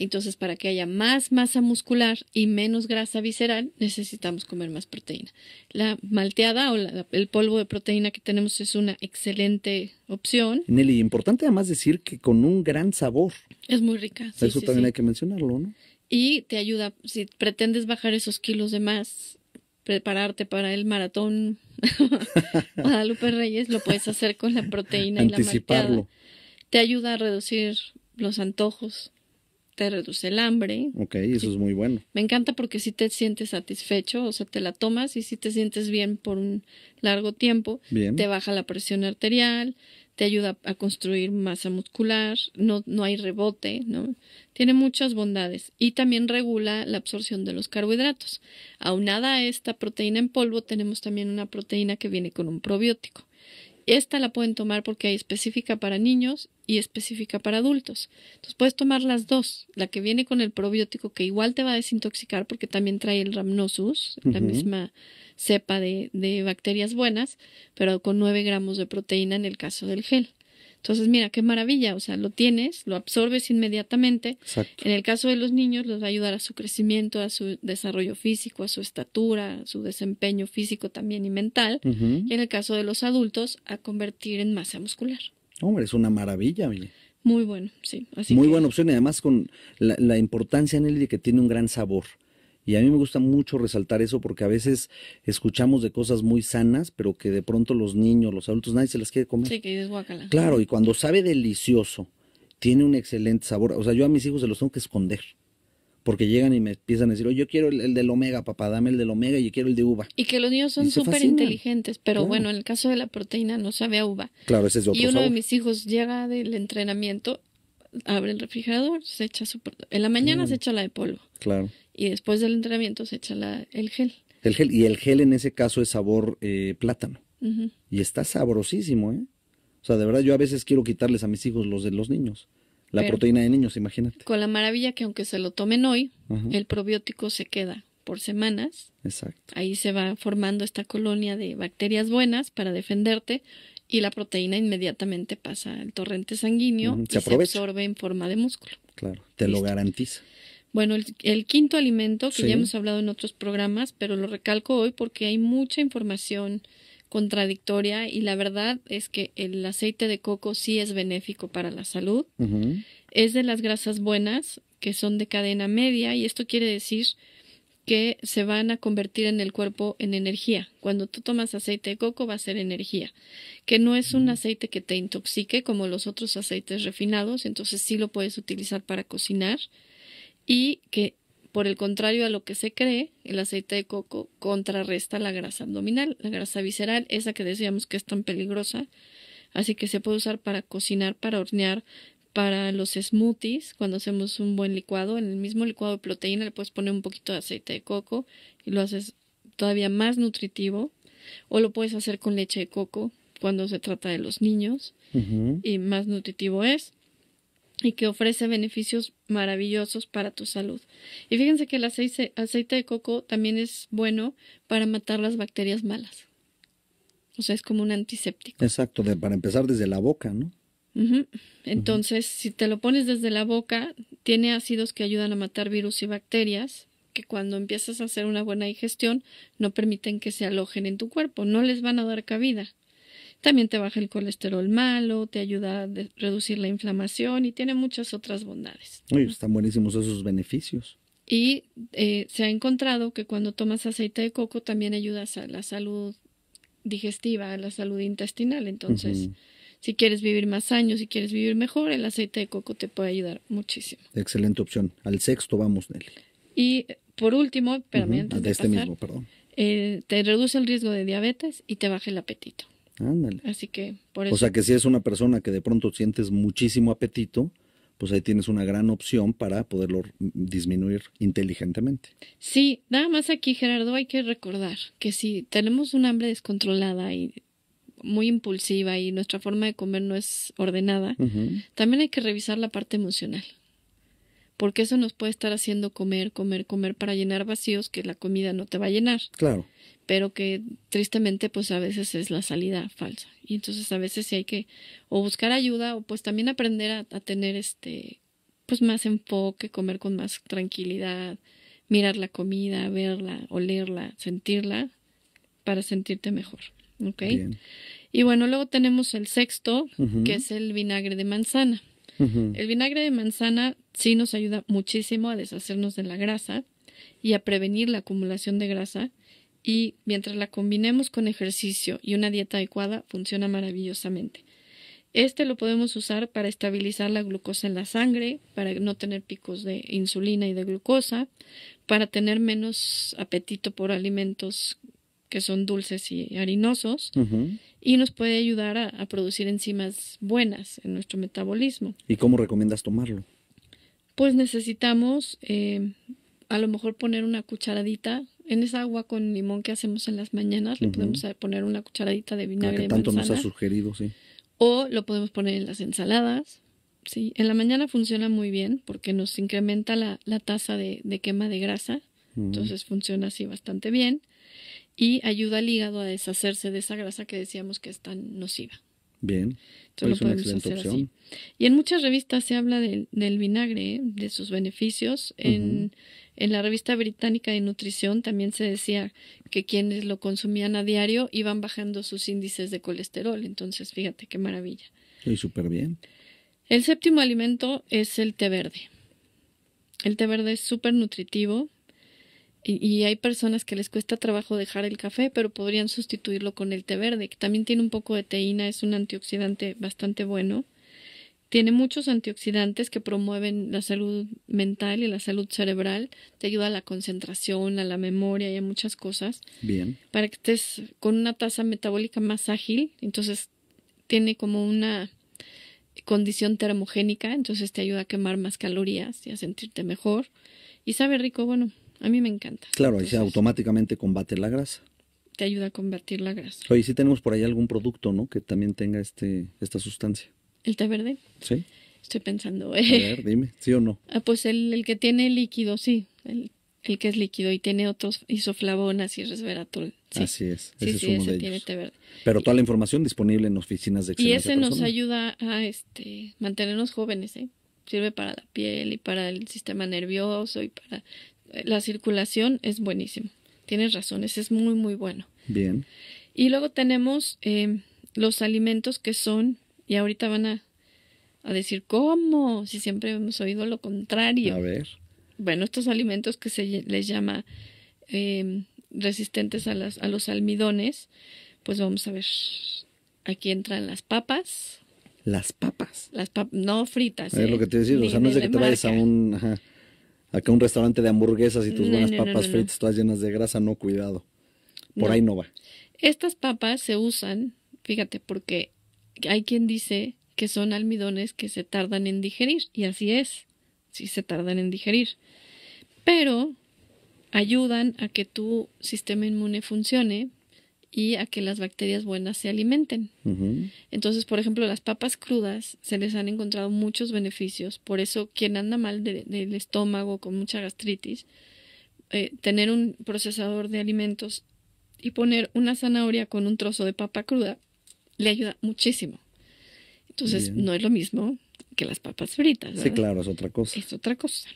Entonces, para que haya más masa muscular y menos grasa visceral, necesitamos comer más proteína. La malteada o la, el polvo de proteína que tenemos es una excelente opción. Nelly, importante además decir que con un gran sabor. Es muy rica. Sí, Eso sí, también sí. hay que mencionarlo, ¿no? Y te ayuda, si pretendes bajar esos kilos de más, prepararte para el maratón Guadalupe Reyes, lo puedes hacer con la proteína y la malteada. Te ayuda a reducir los antojos. Te reduce el hambre. Ok, eso sí. es muy bueno. Me encanta porque si te sientes satisfecho, o sea, te la tomas y si te sientes bien por un largo tiempo, bien. Te baja la presión arterial, te ayuda a construir masa muscular, no, no hay rebote, ¿no? Tiene muchas bondades y también regula la absorción de los carbohidratos. Aunada a esta proteína en polvo, tenemos también una proteína que viene con un probiótico. Esta la pueden tomar porque hay específica para niños y específica para adultos. Entonces puedes tomar las dos. La que viene con el probiótico que igual te va a desintoxicar porque también trae el Rhamnosus, uh-huh. la misma cepa de, de bacterias buenas, pero con nueve gramos de proteína en el caso del gel. Entonces, mira, qué maravilla, o sea, lo tienes, lo absorbes inmediatamente. Exacto. En el caso de los niños, les va a ayudar a su crecimiento, a su desarrollo físico, a su estatura, a su desempeño físico también y mental. Uh-huh. Y en el caso de los adultos, a convertir en masa muscular. Hombre, es una maravilla, Mili. Muy bueno, sí. Así Muy que... buena opción, y además con la, la importancia, Nelly, de que tiene un gran sabor. Y a mí me gusta mucho resaltar eso, porque a veces escuchamos de cosas muy sanas, pero que de pronto los niños, los adultos, nadie se las quiere comer. Sí, que es guácala. Claro, y cuando sabe delicioso, tiene un excelente sabor. O sea, yo a mis hijos se los tengo que esconder, porque llegan y me empiezan a decir, oh, yo quiero el, el del omega, papá, dame el del omega, y yo quiero el de uva. Y que los niños son súper inteligentes, pero claro. Bueno, en el caso de la proteína no sabe a uva. Claro, ese es otro Y uno sabor. de mis hijos llega del entrenamiento, abre el refrigerador, se echa su... En la mañana mm. se echa la de polvo. Claro. Y después del entrenamiento se echa la, el gel. El gel. Y el gel en ese caso es sabor eh, plátano. Uh-huh. Y está sabrosísimo, ¿eh? O sea, de verdad yo a veces quiero quitarles a mis hijos los de los niños. La Pero, proteína de niños, imagínate. Con la maravilla que aunque se lo tomen hoy, uh-huh. el probiótico se queda por semanas. Exacto. Ahí se va formando esta colonia de bacterias buenas para defenderte. Y la proteína inmediatamente pasa al torrente sanguíneo. Uh-huh. se, y se absorbe en forma de músculo. Claro, te ¿Listo? lo garantiza. Bueno, el, el quinto alimento, que sí. ya hemos hablado en otros programas, pero lo recalco hoy porque hay mucha información contradictoria y la verdad es que el aceite de coco sí es benéfico para la salud. Uh-huh. Es de las grasas buenas, que son de cadena media, y esto quiere decir que se van a convertir en el cuerpo en energía. Cuando tú tomas aceite de coco va a ser energía, que no es un aceite que te intoxique como los otros aceites refinados, entonces sí lo puedes utilizar para cocinar. Y que, por el contrario a lo que se cree, el aceite de coco contrarresta la grasa abdominal, la grasa visceral, esa que decíamos que es tan peligrosa. Así que se puede usar para cocinar, para hornear, para los smoothies, cuando hacemos un buen licuado. En el mismo licuado de proteína le puedes poner un poquito de aceite de coco y lo haces todavía más nutritivo. O lo puedes hacer con leche de coco cuando se trata de los niños. Uh-huh. Y más nutritivo es. Y que ofrece beneficios maravillosos para tu salud. Y fíjense que el aceite, aceite de coco también es bueno para matar las bacterias malas. O sea, es como un antiséptico. Exacto, de, para empezar desde la boca, ¿no? Uh-huh. Entonces, uh-huh. si te lo pones desde la boca, tiene ácidos que ayudan a matar virus y bacterias, que cuando empiezas a hacer una buena digestión, no permiten que se alojen en tu cuerpo, no les van a dar cabida. También te baja el colesterol malo, te ayuda a de- reducir la inflamación y tiene muchas otras bondades. Oye, están buenísimos esos beneficios. Y eh, se ha encontrado que cuando tomas aceite de coco también ayudas a la salud digestiva, a la salud intestinal. Entonces, uh-huh. si quieres vivir más años, si quieres vivir mejor, el aceite de coco te puede ayudar muchísimo. Excelente opción. Al sexto vamos, Nelly. Y por último, espérame, uh-huh. antes de, de este pasar, mismo, perdón. Eh, te reduce el riesgo de diabetes y te baja el apetito. Ándale. Así que por eso. O sea que si es una persona que de pronto sientes muchísimo apetito, pues ahí tienes una gran opción para poderlo disminuir inteligentemente. Sí, nada más aquí, Gerardo, hay que recordar que si tenemos un hambre descontrolada y muy impulsiva y nuestra forma de comer no es ordenada, uh-huh. también hay que revisar la parte emocional. Porque eso nos puede estar haciendo comer, comer, comer para llenar vacíos que la comida no te va a llenar. Claro. Pero que tristemente pues a veces es la salida falsa. Y entonces a veces sí hay que o buscar ayuda o pues también aprender a, a tener este pues más enfoque, comer con más tranquilidad, mirar la comida, verla, olerla, sentirla para sentirte mejor. ¿Ok? Bien. Y bueno, luego tenemos el sexto, uh-huh. que es el vinagre de manzana. Uh-huh. El vinagre de manzana sí nos ayuda muchísimo a deshacernos de la grasa y a prevenir la acumulación de grasa, y mientras la combinemos con ejercicio y una dieta adecuada funciona maravillosamente. Este lo podemos usar para estabilizar la glucosa en la sangre, para no tener picos de insulina y de glucosa, para tener menos apetito por alimentos que son dulces y harinosos, uh-huh. y nos puede ayudar a, a producir enzimas buenas en nuestro metabolismo. ¿Y cómo recomiendas tomarlo? Pues necesitamos eh, a lo mejor poner una cucharadita en esa agua con limón que hacemos en las mañanas, uh-huh. le podemos poner una cucharadita de vinagre de manzana. Que tanto nos ha sugerido, sí. O lo podemos poner en las ensaladas. Sí, en la mañana funciona muy bien porque nos incrementa la, la tasa de, de quema de grasa, uh-huh. entonces funciona así bastante bien. Y ayuda al hígado a deshacerse de esa grasa que decíamos que es tan nociva. Bien. Entonces, es una excelente opción. Así. Y en muchas revistas se habla del, del vinagre, ¿eh? De sus beneficios. Uh-huh. En, en la revista británica de nutrición también se decía que quienes lo consumían a diario iban bajando sus índices de colesterol. Entonces, fíjate qué maravilla. Sí, súper bien. El séptimo alimento es el té verde. El té verde es súper nutritivo. Y, y hay personas que les cuesta trabajo dejar el café, pero podrían sustituirlo con el té verde, que también tiene un poco de teína, es un antioxidante bastante bueno. Tiene muchos antioxidantes que promueven la salud mental y la salud cerebral. Te ayuda a la concentración, a la memoria y a muchas cosas. Bien. Para que estés con una tasa metabólica más ágil. Entonces, tiene como una condición termogénica. Entonces, te ayuda a quemar más calorías y a sentirte mejor. Y sabe rico, bueno... A mí me encanta. Claro, entonces, ahí automáticamente combate la grasa. Te ayuda a combatir la grasa. Oye, sí tenemos por ahí algún producto, ¿no? Que también tenga este esta sustancia. ¿El té verde? Sí. Estoy pensando. Eh. A ver, dime, ¿sí o no? Ah, pues el, el que tiene líquido, sí. El, el que es líquido y tiene otros isoflavonas y resveratrol. Sí. Así es. Ese sí, es sí, uno ese de tiene ellos. Té verde. Pero toda y, la información disponible en oficinas de Excelencia Personal. Y ese nos ayuda a este mantenernos jóvenes, ¿eh? Sirve para la piel y para el sistema nervioso y para... La circulación es buenísimo. Tienes razón, ese es muy, muy bueno. Bien. Y luego tenemos eh, los alimentos que son, y ahorita van a, a decir, ¿cómo? Si siempre hemos oído lo contrario. A ver. Bueno, estos alimentos que se les llama eh, resistentes a, las, a los almidones, pues vamos a ver. Aquí entran las papas. ¿Las papas? Las papas, no fritas. Es eh, lo que te decía, o sea, no es de que te vayas a un... Ajá. Acá un restaurante de hamburguesas y tus buenas no, no, papas no, no, fritas no. todas llenas de grasa, no, cuidado. Por no. ahí no va. Estas papas se usan, fíjate, porque hay quien dice que son almidones que se tardan en digerir. Y así es, sí se tardan en digerir. Pero ayudan a que tu sistema inmune funcione y a que las bacterias buenas se alimenten. Uh-huh. Entonces, por ejemplo, las papas crudas se les han encontrado muchos beneficios. Por eso, quien anda mal de, del estómago, con mucha gastritis, eh, tener un procesador de alimentos y poner una zanahoria con un trozo de papa cruda le ayuda muchísimo. Entonces, bien. No es lo mismo que las papas fritas, ¿verdad? Sí, claro, es otra cosa. Es otra cosa.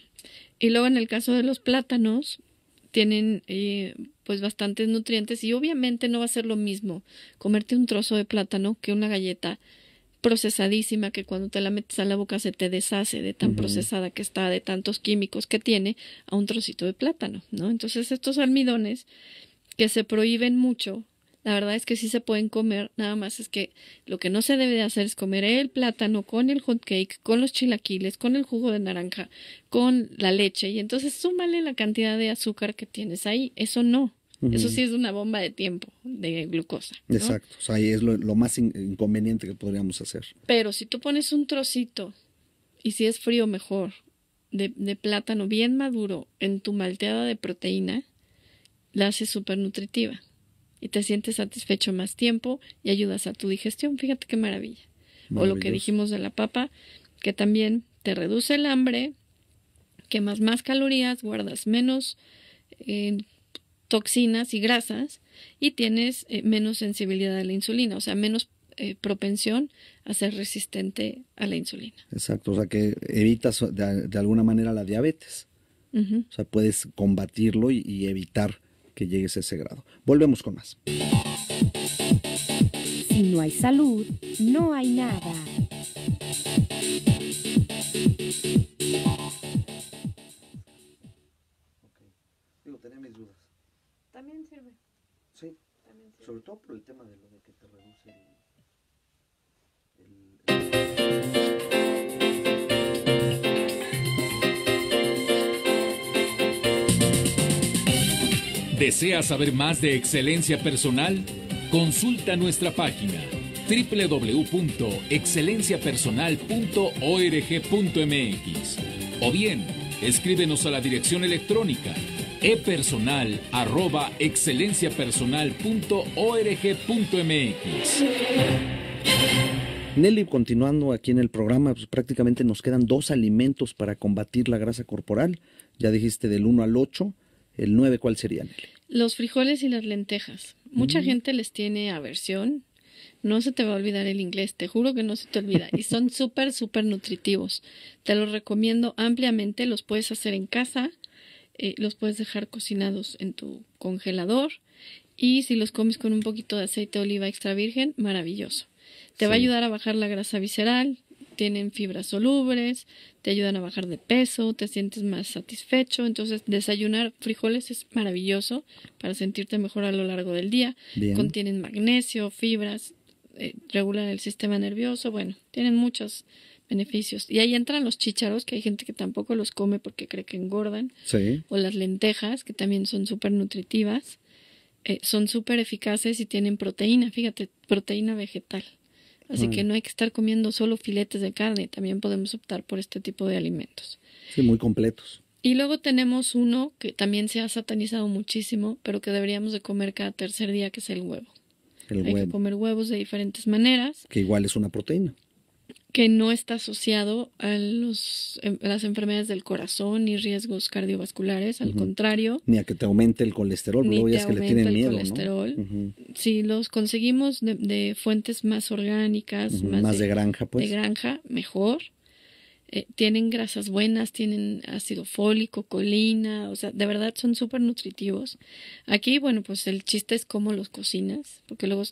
Y luego, en el caso de los plátanos, tienen eh, pues bastantes nutrientes y obviamente no va a ser lo mismo comerte un trozo de plátano que una galleta procesadísima que cuando te la metes a la boca se te deshace de tan uh-huh. procesada que está, de tantos químicos que tiene, a un trocito de plátano, ¿no? Entonces estos almidones que se prohíben mucho, la verdad es que sí se pueden comer, nada más es que lo que no se debe de hacer es comer el plátano con el hot cake, con los chilaquiles, con el jugo de naranja, con la leche, y entonces súmale la cantidad de azúcar que tienes ahí, eso no, uh-huh. eso sí es una bomba de tiempo, de glucosa, ¿no? Exacto, o sea, ahí es lo, lo más in- inconveniente que podríamos hacer. Pero si tú pones un trocito, y si es frío mejor, de, de plátano bien maduro en tu malteada de proteína, la haces súper nutritiva. Y te sientes satisfecho más tiempo y ayudas a tu digestión. Fíjate qué maravilla. O lo que dijimos de la papa, que también te reduce el hambre, quemas más calorías, guardas menos eh, toxinas y grasas y tienes eh, menos sensibilidad a la insulina, o sea, menos eh, propensión a ser resistente a la insulina. Exacto, o sea que evitas de, de alguna manera la diabetes. Uh-huh. O sea, puedes combatirlo y, y evitar que llegues a ese grado. Volvemos con más. Si no hay salud, no hay nada. Okay. Digo, tenía mis dudas. También sirve. Sí. También sirve. Sobre todo por el tema de lo de que te reduce el... el, el... ¿Deseas saber más de Excelencia Personal? Consulta nuestra página doble u doble u doble u punto excelencia personal punto org punto m x o bien escríbenos a la dirección electrónica e personal arroba excelencia personal punto org punto m x. Nelly, continuando aquí en el programa, pues prácticamente nos quedan dos alimentos para combatir la grasa corporal. Ya dijiste del uno al ocho. ¿El nueve cuál sería, Nelly? Los frijoles y las lentejas. Mucha mm. gente les tiene aversión, No se te va a olvidar el inglés, te juro que no se te olvida. Y son súper, súper nutritivos. Te los recomiendo ampliamente, los puedes hacer en casa, eh, los puedes dejar cocinados en tu congelador. Y si los comes con un poquito de aceite de oliva extra virgen, maravilloso. Te sí. va a ayudar a bajar la grasa visceral, tienen fibras solubles, te ayudan a bajar de peso, te sientes más satisfecho. Entonces, desayunar frijoles es maravilloso para sentirte mejor a lo largo del día. Bien. Contienen magnesio, fibras, eh, regulan el sistema nervioso, bueno, tienen muchos beneficios. Y ahí entran los chícharos, que hay gente que tampoco los come porque cree que engordan. Sí. O las lentejas, que también son súper nutritivas, eh, son súper eficaces y tienen proteína, fíjate, proteína vegetal. Así que no hay que estar comiendo solo filetes de carne. También podemos optar por este tipo de alimentos. Sí, muy completos. Y luego tenemos uno que también se ha satanizado muchísimo, pero que deberíamos de comer cada tercer día, que es el huevo. El huevo. Hay que comer huevos de diferentes maneras. Que igual es una proteína. Que no está asociado a, los, a las enfermedades del corazón ni riesgos cardiovasculares. Al uh-huh. contrario. Ni a que te aumente el colesterol. Ni te es que le tienen el miedo, colesterol. ¿No? Uh-huh. Si los conseguimos de, de fuentes más orgánicas. Uh-huh. Más, más de, de granja, pues. De granja, mejor. Eh, tienen grasas buenas, tienen ácido fólico, colina. O sea, de verdad son súper nutritivos. Aquí, bueno, pues el chiste es cómo los cocinas. Porque luego...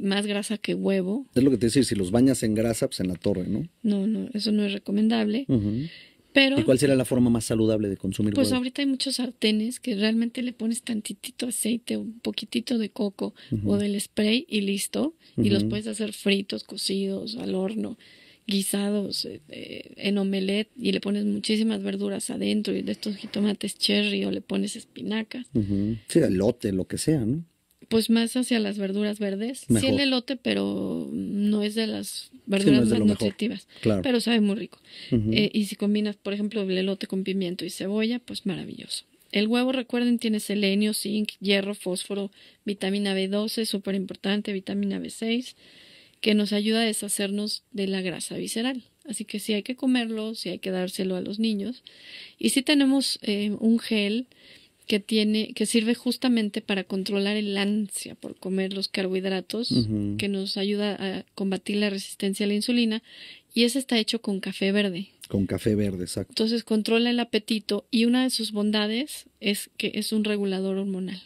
más grasa que huevo. Es lo que te decía, si los bañas en grasa, pues en la torre, ¿no? No, no, eso no es recomendable. Uh-huh. Pero, ¿y cuál será la forma más saludable de consumir pues huevo? Pues ahorita hay muchos sartenes que realmente le pones tantitito aceite, un poquitito de coco uh-huh. o del spray y listo. Uh-huh. Y los puedes hacer fritos, cocidos, al horno, guisados, eh, en omelette, y le pones muchísimas verduras adentro y de estos jitomates cherry o le pones espinacas. Uh-huh. Sí, elote, lo que sea, ¿no? Pues más hacia las verduras verdes. Mejor. Sí, el elote, pero no es de las verduras sí, no más nutritivas. Claro. Pero sabe muy rico. Uh-huh. eh, y si combinas, por ejemplo, el elote con pimiento y cebolla, pues maravilloso. El huevo, recuerden, tiene selenio, zinc, hierro, fósforo, vitamina B doce, súper importante, vitamina B seis, que nos ayuda a deshacernos de la grasa visceral. Así que sí hay que comerlo, sí hay que dárselo a los niños. Y sí tenemos eh, un gel... que tiene, que sirve justamente para controlar el ansia por comer los carbohidratos, uh-huh. que nos ayuda a combatir la resistencia a la insulina, y ese está hecho con café verde. Con café verde, exacto. Entonces controla el apetito, y una de sus bondades es que es un regulador hormonal.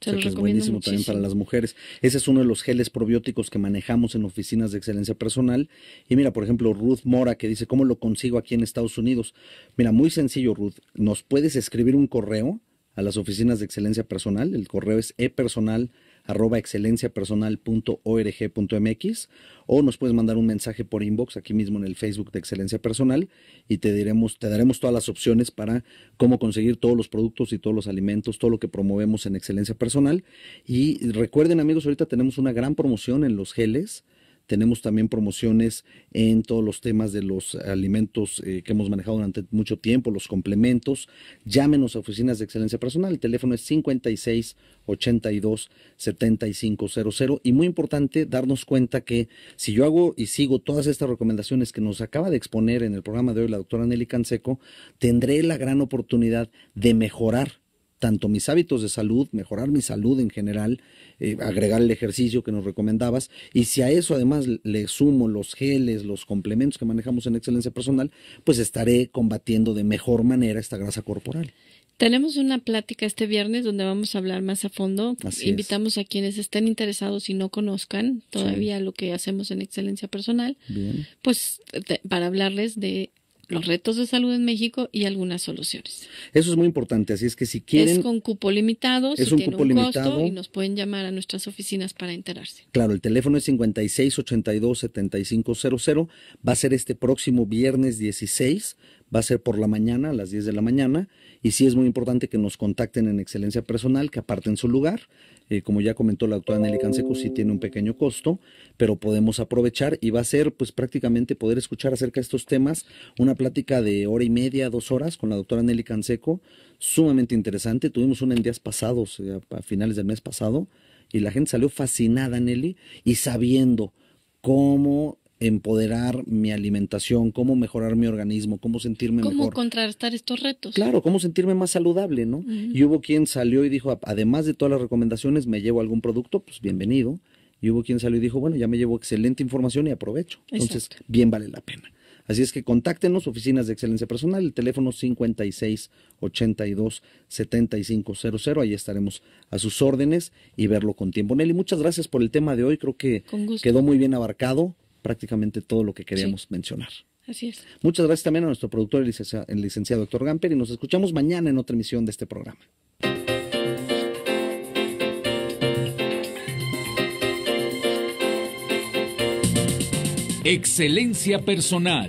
Se o sea, los que es buenísimo muchísimo. También para las mujeres. Ese es uno de los geles probióticos que manejamos en oficinas de excelencia personal. Y mira, por ejemplo, Ruth Mora, que dice, ¿cómo lo consigo aquí en Estados Unidos? Mira, muy sencillo, Ruth. Nos puedes escribir un correo a las oficinas de excelencia personal. El correo es e personal arroba excelencia personal punto org punto m x, o nos puedes mandar un mensaje por inbox aquí mismo en el Facebook de Excelencia Personal y te diremos, te daremos todas las opciones para cómo conseguir todos los productos y todos los alimentos, todo lo que promovemos en Excelencia Personal. Y recuerden, amigos, ahorita tenemos una gran promoción en los geles. Tenemos también promociones en todos los temas de los alimentos eh, que hemos manejado durante mucho tiempo, los complementos. Llámenos a Oficinas de Excelencia Personal. El teléfono es cincuenta y seis, ochenta y dos, setenta y cinco cero cero. Y muy importante darnos cuenta que si yo hago y sigo todas estas recomendaciones que nos acaba de exponer en el programa de hoy la doctora Nelly Canseco, tendré la gran oportunidad de mejorar tanto mis hábitos de salud, mejorar mi salud en general, eh, agregar el ejercicio que nos recomendabas, y si a eso además le sumo los geles, los complementos que manejamos en Excelencia Personal, pues estaré combatiendo de mejor manera esta grasa corporal. Tenemos una plática este viernes donde vamos a hablar más a fondo. Así Invitamos es. a quienes estén interesados y no conozcan todavía sí. lo que hacemos en Excelencia Personal, Bien. pues te, para hablarles de los retos de salud en México y algunas soluciones. Eso es muy importante, así es que si quieren... Es con cupo limitado, es si un tiene cupo un limitado, costo, y nos pueden llamar a nuestras oficinas para enterarse. Claro, el teléfono es cincuenta y seis, ochenta y dos, setenta y cinco cero cero, va a ser este próximo viernes dieciséis, va a ser por la mañana, a las diez de la mañana, y sí es muy importante que nos contacten en Excelencia Personal, que aparten su lugar. Eh, como ya comentó la doctora Nelly Canseco, sí tiene un pequeño costo, pero podemos aprovechar, y va a ser pues prácticamente poder escuchar acerca de estos temas una plática de hora y media, dos horas con la doctora Nelly Canseco, sumamente interesante. Tuvimos una en días pasados, eh, a finales del mes pasado, y la gente salió fascinada, Nelly, y sabiendo cómo empoderar mi alimentación, cómo mejorar mi organismo, cómo sentirme ¿Cómo mejor. Cómo contrarrestar estos retos. Claro, cómo sentirme más saludable, ¿no? Uh-huh. Y hubo quien salió y dijo, además de todas las recomendaciones, me llevo algún producto, pues bienvenido. Y hubo quien salió y dijo, bueno, ya me llevo excelente información y aprovecho. Entonces, exacto, bien vale la pena. Así es que contáctenos, Oficinas de Excelencia Personal, el teléfono cincuenta y seis, ochenta y dos, setenta y cinco cero cero. Ahí estaremos a sus órdenes y verlo con tiempo. Nelly, muchas gracias por el tema de hoy. Creo que quedó muy bien abarcado prácticamente todo lo que queríamos, sí, mencionar. Así es. Muchas gracias también a nuestro productor, el licenciado, el licenciado Héctor Gamper, y nos escuchamos mañana en otra emisión de este programa. Excelencia Personal.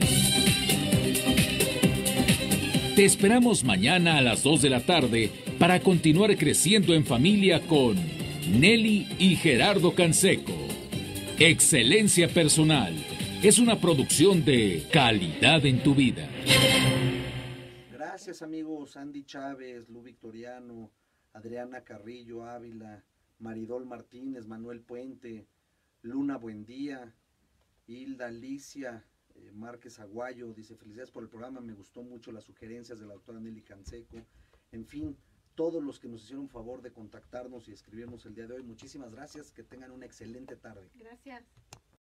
Te esperamos mañana a las dos de la tarde para continuar creciendo en familia con Nelly y Gerardo Canseco. Excelencia Personal es una producción de Calidad en tu Vida. Gracias, amigos. Andy Chávez, Lu Victoriano, Adriana Carrillo Ávila, Maridol Martínez, Manuel Puente, Luna Buendía, Hilda Alicia eh, Márquez Aguayo, dice, felicidades por el programa, me gustó mucho las sugerencias de la doctora Nelly Canseco. En fin, todos los que nos hicieron favor de contactarnos y escribirnos el día de hoy, muchísimas gracias, que tengan una excelente tarde. Gracias.